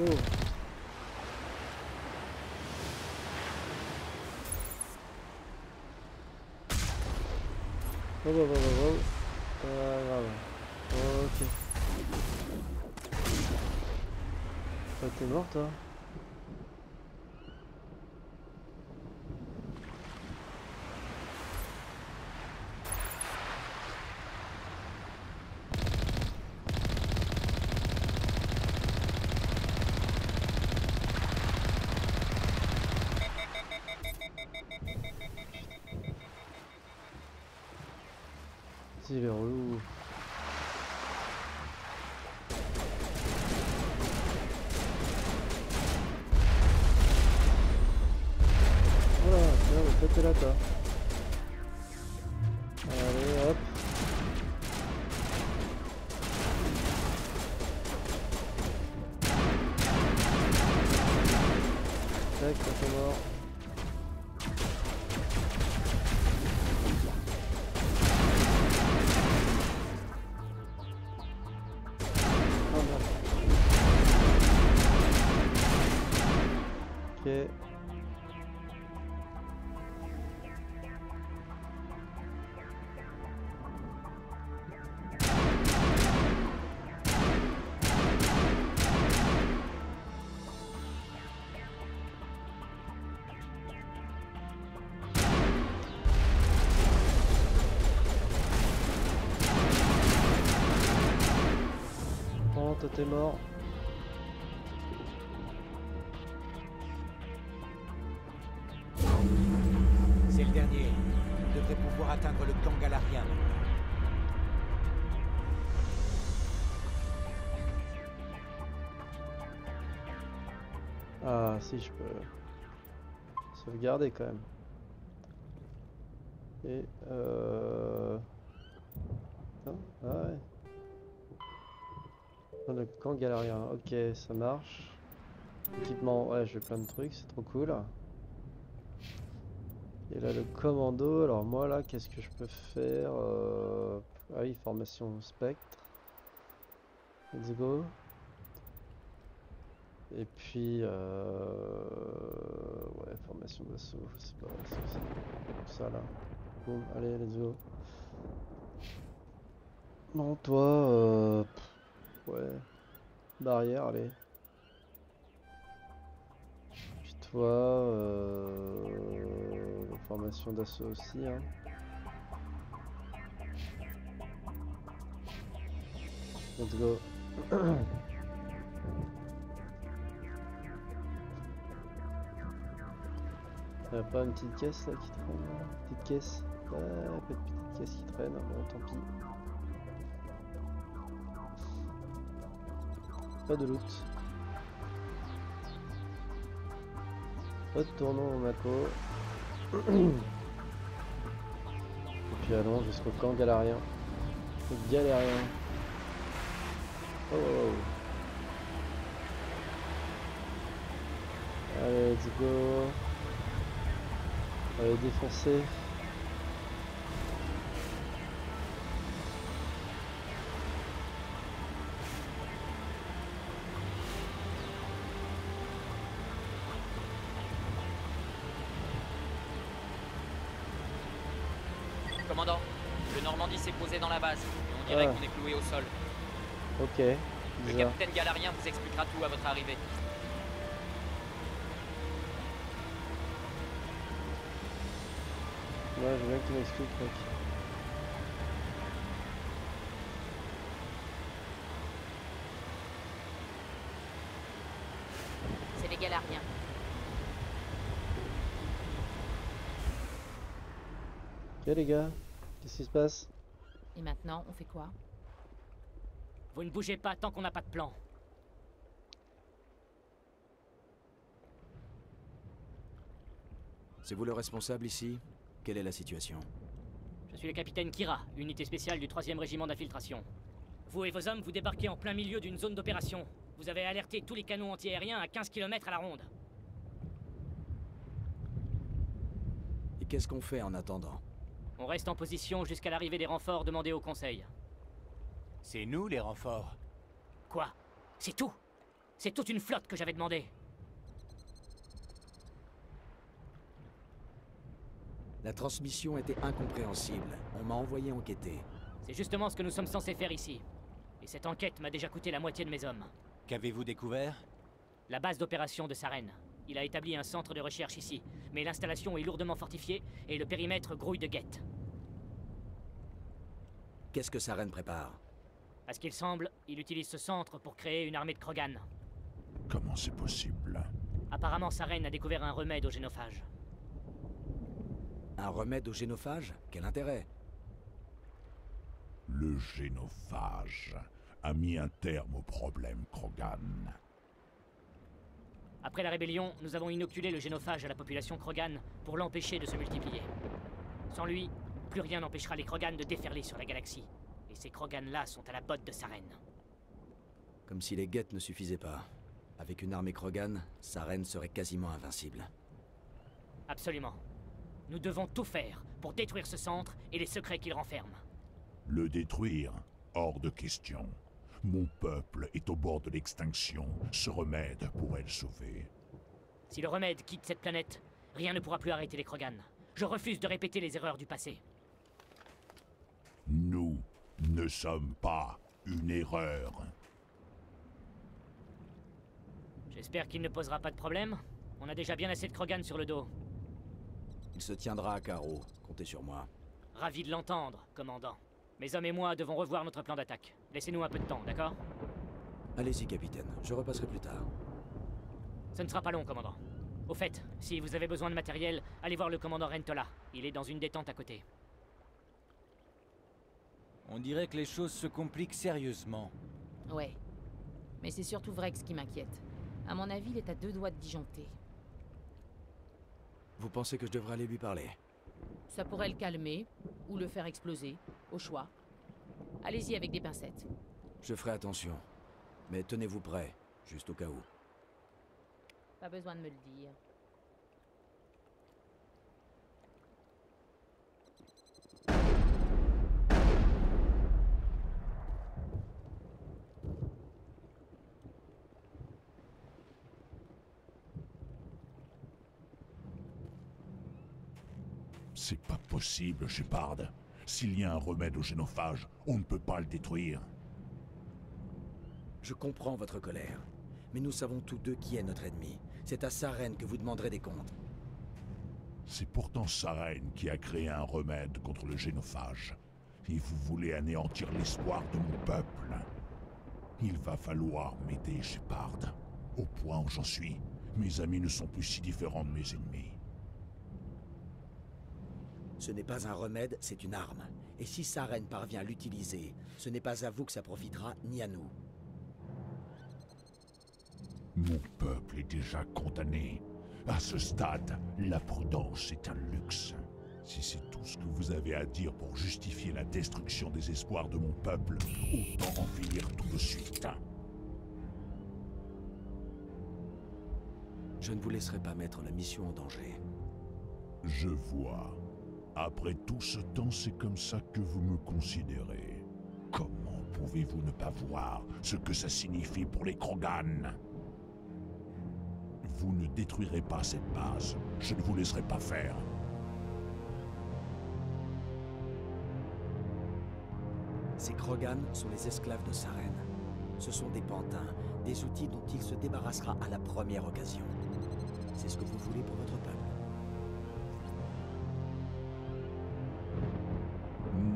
Oh. Oh, oh, oh, oh, oh. Ah, grave. Ok. Ah, t'es mort toi. Il est relou. Voilà, tiens, t'es là, toi. Allez, hop. Tac, t'es mort. T'es mort. C'est le dernier. On devrait pouvoir atteindre le camp galarien. Ah si je peux sauvegarder quand même. Et euh... non, ah ouais. Le camp galarien, ok, ça marche. Équipement, ouais, j'ai plein de trucs, c'est trop cool. Et là, le commando, alors moi là, qu'est-ce que je peux faire euh... Ah oui, formation spectre. Let's go. Et puis, euh... ouais, formation d'assaut, je sais pas, c'est ça là. Bon, allez, let's go. Non, toi, euh... ouais, barrière, allez. Puis toi, euh... formation d'assaut aussi, hein. Let's go. Y'a pas une petite caisse là qui traîne là? Petite caisse? Ah, pas de petite caisse qui traîne, bon tant pis. Pas de loot. Pas de tournant au Mako. Et puis allons jusqu'au camp Galarien. Galarien. Oh, oh, oh. Allez, let's go. Allez, défoncer. Commandant, le Normandie s'est posé dans la base. On dirait ah. qu'on est cloué au sol. Ok, bizarre. Le capitaine Galarien vous expliquera tout à votre arrivée. Ouais, je veux bien que tu m'expliques, mec. C'est les Galariens. Ok les gars, qu'est-ce qui se passe? Et maintenant, on fait quoi? Vous ne bougez pas tant qu'on n'a pas de plan. C'est vous le responsable ici? Quelle est la situation? Je suis le capitaine Kira, unité spéciale du troisième régiment d'infiltration. Vous et vos hommes, vous débarquez en plein milieu d'une zone d'opération. Vous avez alerté tous les canons antiaériens à quinze kilomètres à la ronde. Et qu'est-ce qu'on fait en attendant? On reste en position jusqu'à l'arrivée des renforts demandés au Conseil. C'est nous les renforts. Quoi? C'est tout? C'est toute une flotte que j'avais demandée. La transmission était incompréhensible. On m'a envoyé enquêter. C'est justement ce que nous sommes censés faire ici. Et cette enquête m'a déjà coûté la moitié de mes hommes. Qu'avez-vous découvert? La base d'opération de Saren. Il a établi un centre de recherche ici, mais l'installation est lourdement fortifiée et le périmètre grouille de Guettes. Qu'est-ce que Saren prépare? À ce qu'il semble, il utilise ce centre pour créer une armée de Krogan. Comment c'est possible? Apparemment, Saren a découvert un remède au génophage. Un remède au génophage? Quel intérêt? Le génophage a mis un terme au problème Krogan. Après la rébellion, nous avons inoculé le génophage à la population Krogan pour l'empêcher de se multiplier. Sans lui, plus rien n'empêchera les Krogan de déferler sur la galaxie. Et ces Krogan-là sont à la botte de Saren. Comme si les Guettes ne suffisaient pas. Avec une armée Krogan, Saren serait quasiment invincible. Absolument. Nous devons tout faire pour détruire ce centre et les secrets qu'il renferme. Le détruire? Hors de question. Mon peuple est au bord de l'extinction. Ce remède pourrait le sauver. Si le remède quitte cette planète, rien ne pourra plus arrêter les Krogan. Je refuse de répéter les erreurs du passé. Nous ne sommes pas une erreur. J'espère qu'il ne posera pas de problème. On a déjà bien assez de Krogan sur le dos. Il se tiendra à carreau, comptez sur moi. Ravi de l'entendre, commandant. Mes hommes et moi devons revoir notre plan d'attaque. Laissez-nous un peu de temps, d'accord? Allez-y, capitaine, je repasserai plus tard. Ce ne sera pas long, commandant. Au fait, si vous avez besoin de matériel, allez voir le commandant Rentola. Il est dans une détente à côté. On dirait que les choses se compliquent sérieusement. Ouais. Mais c'est surtout Vrex qui m'inquiète. À mon avis, il est à deux doigts de disjoncter. Vous pensez que je devrais aller lui parler? Ça pourrait le calmer, ou le faire exploser, au choix. Allez-y avec des pincettes. Je ferai attention, mais tenez-vous prêt, juste au cas où. Pas besoin de me le dire. C'est pas possible, Shepard. S'il y a un remède au génophage, on ne peut pas le détruire. Je comprends votre colère, mais nous savons tous deux qui est notre ennemi. C'est à Saren que vous demanderez des comptes. C'est pourtant Saren qui a créé un remède contre le génophage. Et vous voulez anéantir l'espoir de mon peuple. Il va falloir m'aider, Shepard. Au point où j'en suis, mes amis ne sont plus si différents de mes ennemis. Ce n'est pas un remède, c'est une arme. Et si Saren parvient à l'utiliser, ce n'est pas à vous que ça profitera, ni à nous. Mon peuple est déjà condamné. À ce stade, la prudence est un luxe. Si c'est tout ce que vous avez à dire pour justifier la destruction des espoirs de mon peuple, autant en finir tout de suite. Je ne vous laisserai pas mettre la mission en danger. Je vois. Après tout ce temps, c'est comme ça que vous me considérez. Comment pouvez-vous ne pas voir ce que ça signifie pour les Krogan? Vous ne détruirez pas cette base. Je ne vous laisserai pas faire. Ces Krogan sont les esclaves de Saren. Ce sont des pantins, des outils dont il se débarrassera à la première occasion. C'est ce que vous voulez pour votre peuple?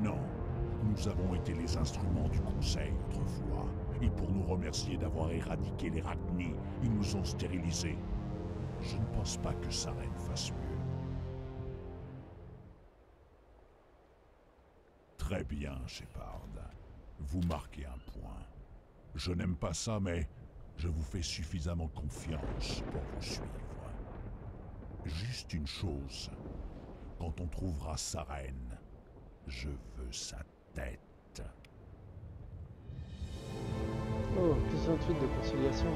Non. Nous avons été les instruments du Conseil autrefois. Et pour nous remercier d'avoir éradiqué les Rachni, ils nous ont stérilisés. Je ne pense pas que Saren fasse mieux. Très bien, Shepard. Vous marquez un point. Je n'aime pas ça, mais je vous fais suffisamment confiance pour vous suivre. Juste une chose. Quand on trouvera Saren, je veux sa tête. Oh, question de suite de conciliation.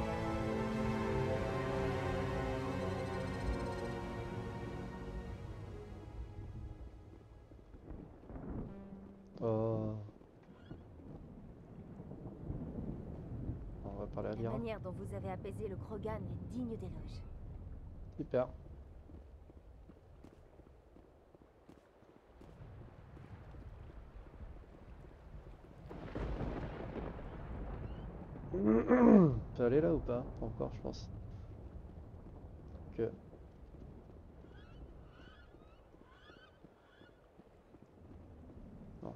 Oh. On va parler à Kira. La manière dont vous avez apaisé le Krogan est digne d'éloge. Super. Peut aller là ou pas? Pas encore, je pense. Que. Okay. Non.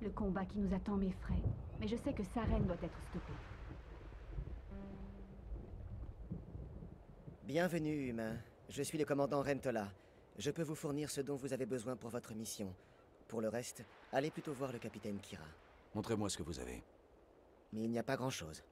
Le combat qui nous attend m'effraie, mais je sais que Saren doit être stoppée. Bienvenue, humain. Je suis le commandant Rentola. Je peux vous fournir ce dont vous avez besoin pour votre mission. Pour le reste, allez plutôt voir le capitaine Kira. Montrez-moi ce que vous avez. Mais il n'y a pas grand-chose.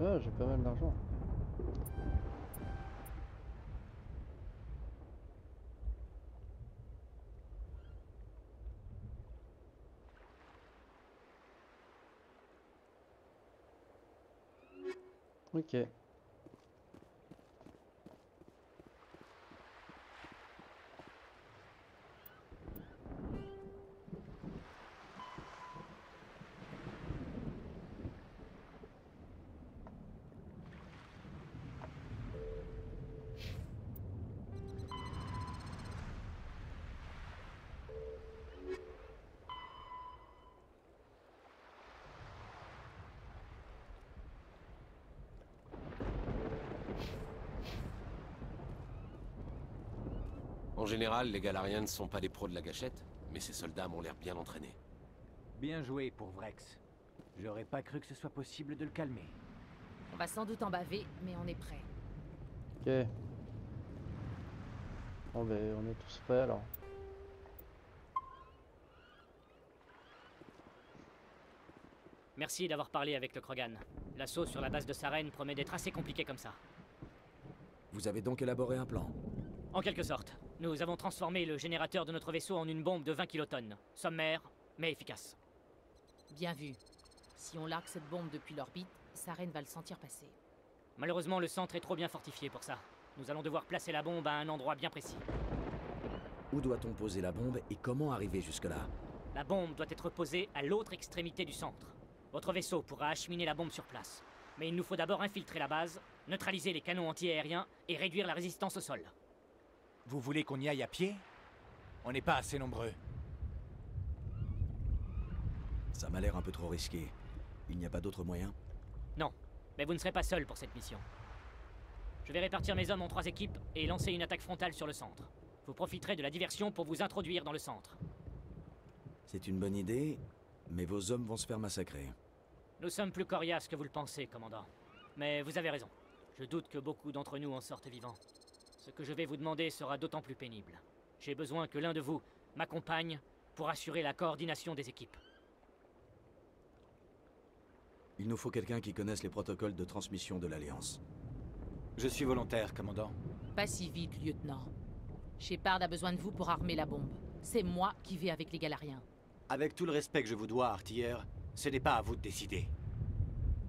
Ah, j'ai pas mal d'argent. Ok. général, les Galariens ne sont pas des pros de la gâchette, mais ces soldats m'ont l'air bien entraînés. Bien joué pour Vrex. J'aurais pas cru que ce soit possible de le calmer. On va sans doute en baver, mais on est prêt. Ok. Bon ben, on est tous prêts alors. Merci d'avoir parlé avec le Krogan. L'assaut sur la base de Saren promet d'être assez compliqué comme ça. Vous avez donc élaboré un plan? En quelque sorte. Nous avons transformé le générateur de notre vaisseau en une bombe de vingt kilotonnes. Sommaire, mais efficace. Bien vu. Si on largue cette bombe depuis l'orbite, Saren va le sentir passer. Malheureusement, le centre est trop bien fortifié pour ça. Nous allons devoir placer la bombe à un endroit bien précis. Où doit-on poser la bombe et comment arriver jusque-là? La bombe doit être posée à l'autre extrémité du centre. Votre vaisseau pourra acheminer la bombe sur place. Mais il nous faut d'abord infiltrer la base, neutraliser les canons anti-aériens et réduire la résistance au sol. Vous voulez qu'on y aille à pied? On n'est pas assez nombreux. Ça m'a l'air un peu trop risqué. Il n'y a pas d'autre moyen? Non, mais vous ne serez pas seul pour cette mission. Je vais répartir mes hommes en trois équipes et lancer une attaque frontale sur le centre. Vous profiterez de la diversion pour vous introduire dans le centre. C'est une bonne idée. Mais vos hommes vont se faire massacrer. Nous sommes plus coriaces que vous le pensez, commandant. Mais vous avez raison. Je doute que beaucoup d'entre nous en sortent vivants. Ce que je vais vous demander sera d'autant plus pénible. J'ai besoin que l'un de vous m'accompagne pour assurer la coordination des équipes. Il nous faut quelqu'un qui connaisse les protocoles de transmission de l'Alliance. Je suis volontaire, commandant. Pas si vite, lieutenant. Shepard a besoin de vous pour armer la bombe. C'est moi qui vais avec les Galariens. Avec tout le respect que je vous dois, artilleur, ce n'est pas à vous de décider.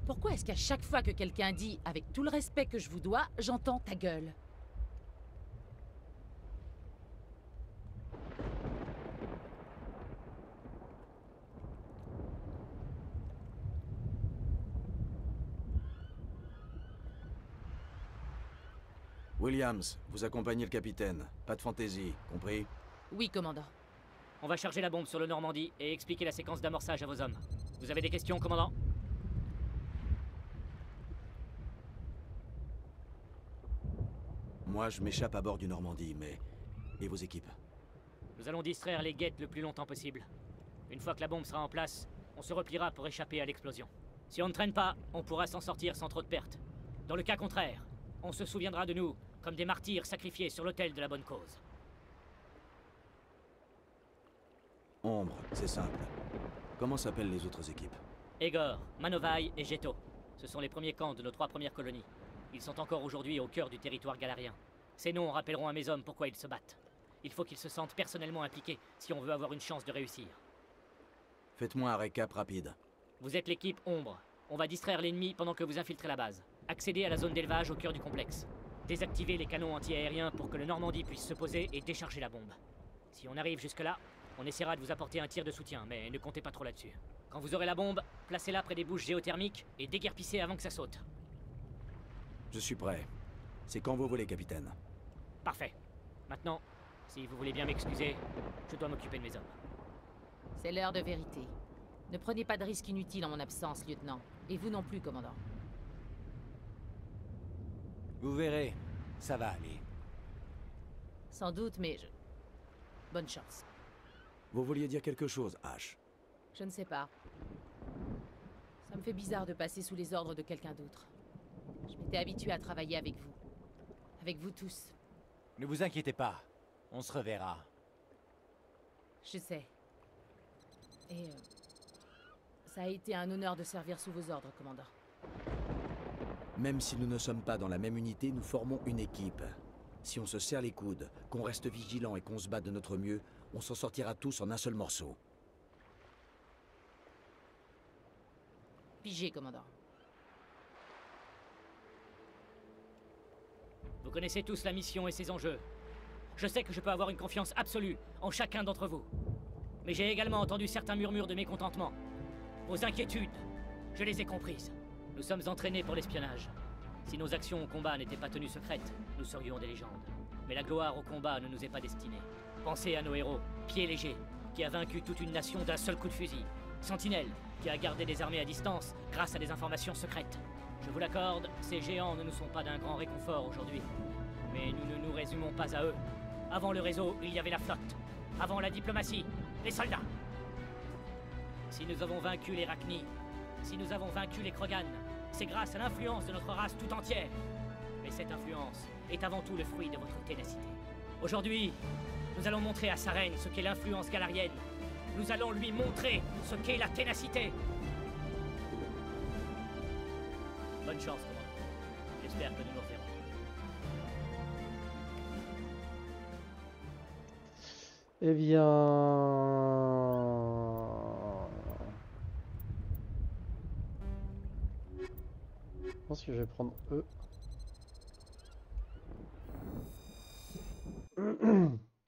Pourquoi est-ce qu'à chaque fois que quelqu'un dit « avec tout le respect que je vous dois », j'entends ta gueule? Williams, vous accompagnez le capitaine. Pas de fantaisie, compris? Oui, commandant. On va charger la bombe sur le Normandie et expliquer la séquence d'amorçage à vos hommes. Vous avez des questions, commandant? Moi, je m'échappe à bord du Normandie, mais... Et vos équipes? Nous allons distraire les Guettes le plus longtemps possible. Une fois que la bombe sera en place, on se repliera pour échapper à l'explosion. Si on ne traîne pas, on pourra s'en sortir sans trop de pertes. Dans le cas contraire, on se souviendra de nous comme des martyrs sacrifiés sur l'autel de la bonne cause. Ombre, c'est simple. Comment s'appellent les autres équipes? Egor, Manovaï et Geto. Ce sont les premiers camps de nos trois premières colonies. Ils sont encore aujourd'hui au cœur du territoire galarien. Ces noms rappelleront à mes hommes pourquoi ils se battent. Il faut qu'ils se sentent personnellement impliqués si on veut avoir une chance de réussir. Faites-moi un récap rapide. Vous êtes l'équipe Ombre. On va distraire l'ennemi pendant que vous infiltrez la base. Accédez à la zone d'élevage au cœur du complexe. Désactivez les canons anti-aériens pour que le Normandie puisse se poser et décharger la bombe. Si on arrive jusque-là, on essaiera de vous apporter un tir de soutien, mais ne comptez pas trop là-dessus. Quand vous aurez la bombe, placez-la près des bouches géothermiques et déguerpissez avant que ça saute. Je suis prêt. C'est quand vous voulez, capitaine. Parfait. Maintenant, si vous voulez bien m'excuser, je dois m'occuper de mes hommes. C'est l'heure de vérité. Ne prenez pas de risques inutiles en mon absence, lieutenant. Et vous non plus, commandant. Vous verrez, ça va aller. Sans doute, mais je... Bonne chance. Vous vouliez dire quelque chose, H? Je ne sais pas. Ça me fait bizarre de passer sous les ordres de quelqu'un d'autre. Je m'étais habitué à travailler avec vous. Avec vous tous. Ne vous inquiétez pas. On se reverra. Je sais. Et... Euh, ça a été un honneur de servir sous vos ordres, commandant. Même si nous ne sommes pas dans la même unité, nous formons une équipe. Si on se serre les coudes, qu'on reste vigilant et qu'on se bat de notre mieux, on s'en sortira tous en un seul morceau. Pigé, commandant. Vous connaissez tous la mission et ses enjeux. Je sais que je peux avoir une confiance absolue en chacun d'entre vous. Mais j'ai également entendu certains murmures de mécontentement. Vos inquiétudes, je les ai comprises. Nous sommes entraînés pour l'espionnage. Si nos actions au combat n'étaient pas tenues secrètes, nous serions des légendes. Mais la gloire au combat ne nous est pas destinée. Pensez à nos héros, Pied Léger, qui a vaincu toute une nation d'un seul coup de fusil. Sentinelle, qui a gardé des armées à distance grâce à des informations secrètes. Je vous l'accorde, ces géants ne nous sont pas d'un grand réconfort aujourd'hui. Mais nous ne nous résumons pas à eux. Avant le réseau, il y avait la flotte. Avant la diplomatie, les soldats. Si nous avons vaincu les Rachni, si nous avons vaincu les Krogan, c'est grâce à l'influence de notre race tout entière. Mais cette influence est avant tout le fruit de votre ténacité. Aujourd'hui, nous allons montrer à Saren ce qu'est l'influence galarienne. Nous allons lui montrer ce qu'est la ténacité. Bonne chance, Commandant. J'espère que nous nous reverrons. Eh bien... Je pense que je vais prendre E.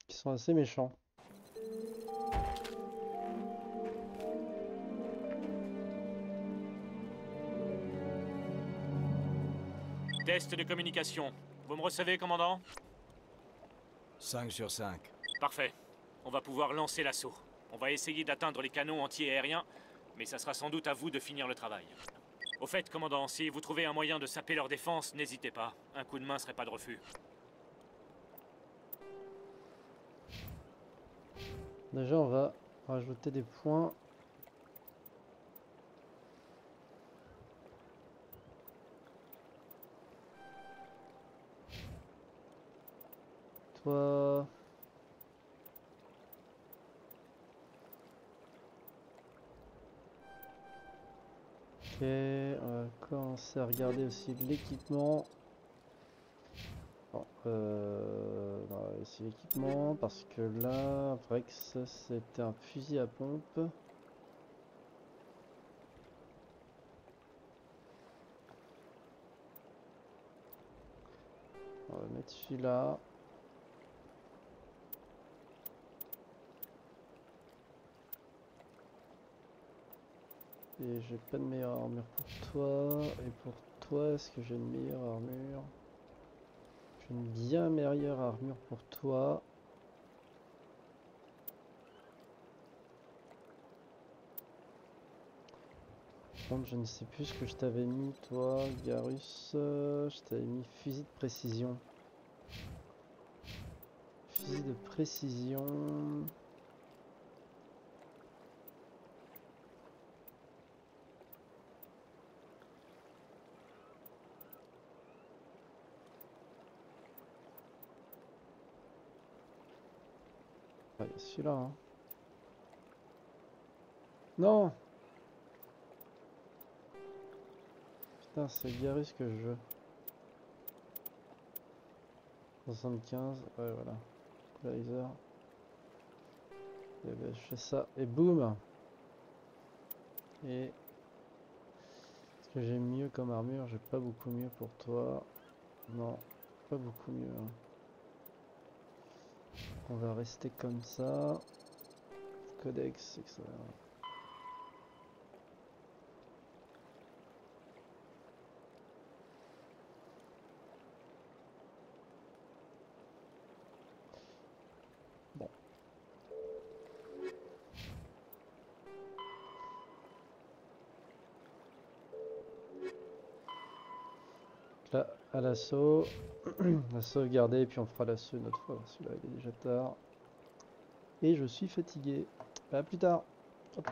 Qui sont assez méchants. Test de communication. Vous me recevez, commandant? cinq sur cinq. Parfait. On va pouvoir lancer l'assaut. On va essayer d'atteindre les canons anti-aériens, mais ça sera sans doute à vous de finir le travail. Au fait, commandant, si vous trouvez un moyen de saper leur défense, n'hésitez pas. Un coup de main serait pas de refus. Déjà, on va rajouter des points. Toi... Ok, on va commencer à regarder aussi l'équipement. Bon, euh, c'est l'équipement parce que là, Brex, c'était un fusil à pompe. On va mettre celui-là. Et j'ai pas de meilleure armure pour toi. Et pour toi, est-ce que j'ai une meilleure armure? J'ai une bien meilleure armure pour toi. Par contre, je ne sais plus ce que je t'avais mis, toi, Garus. Je t'avais mis fusil de précision. Fusil de précision. Celui-là. Hein. Non. Putain, c'est Garus que je veux. soixante-quinze, ouais voilà. Polarizer. Et ben, je fais ça et boum. Et est-ce que j'ai mieux comme armure? J'ai pas beaucoup mieux pour toi. Non, pas beaucoup mieux. Hein. On va rester comme ça. Codex, et cetera. Bon. Là, à l'assaut. On va sauvegarder et puis on fera l'assaut une autre fois. Celui-là il est déjà tard. Et je suis fatigué. À plus tard. Hop.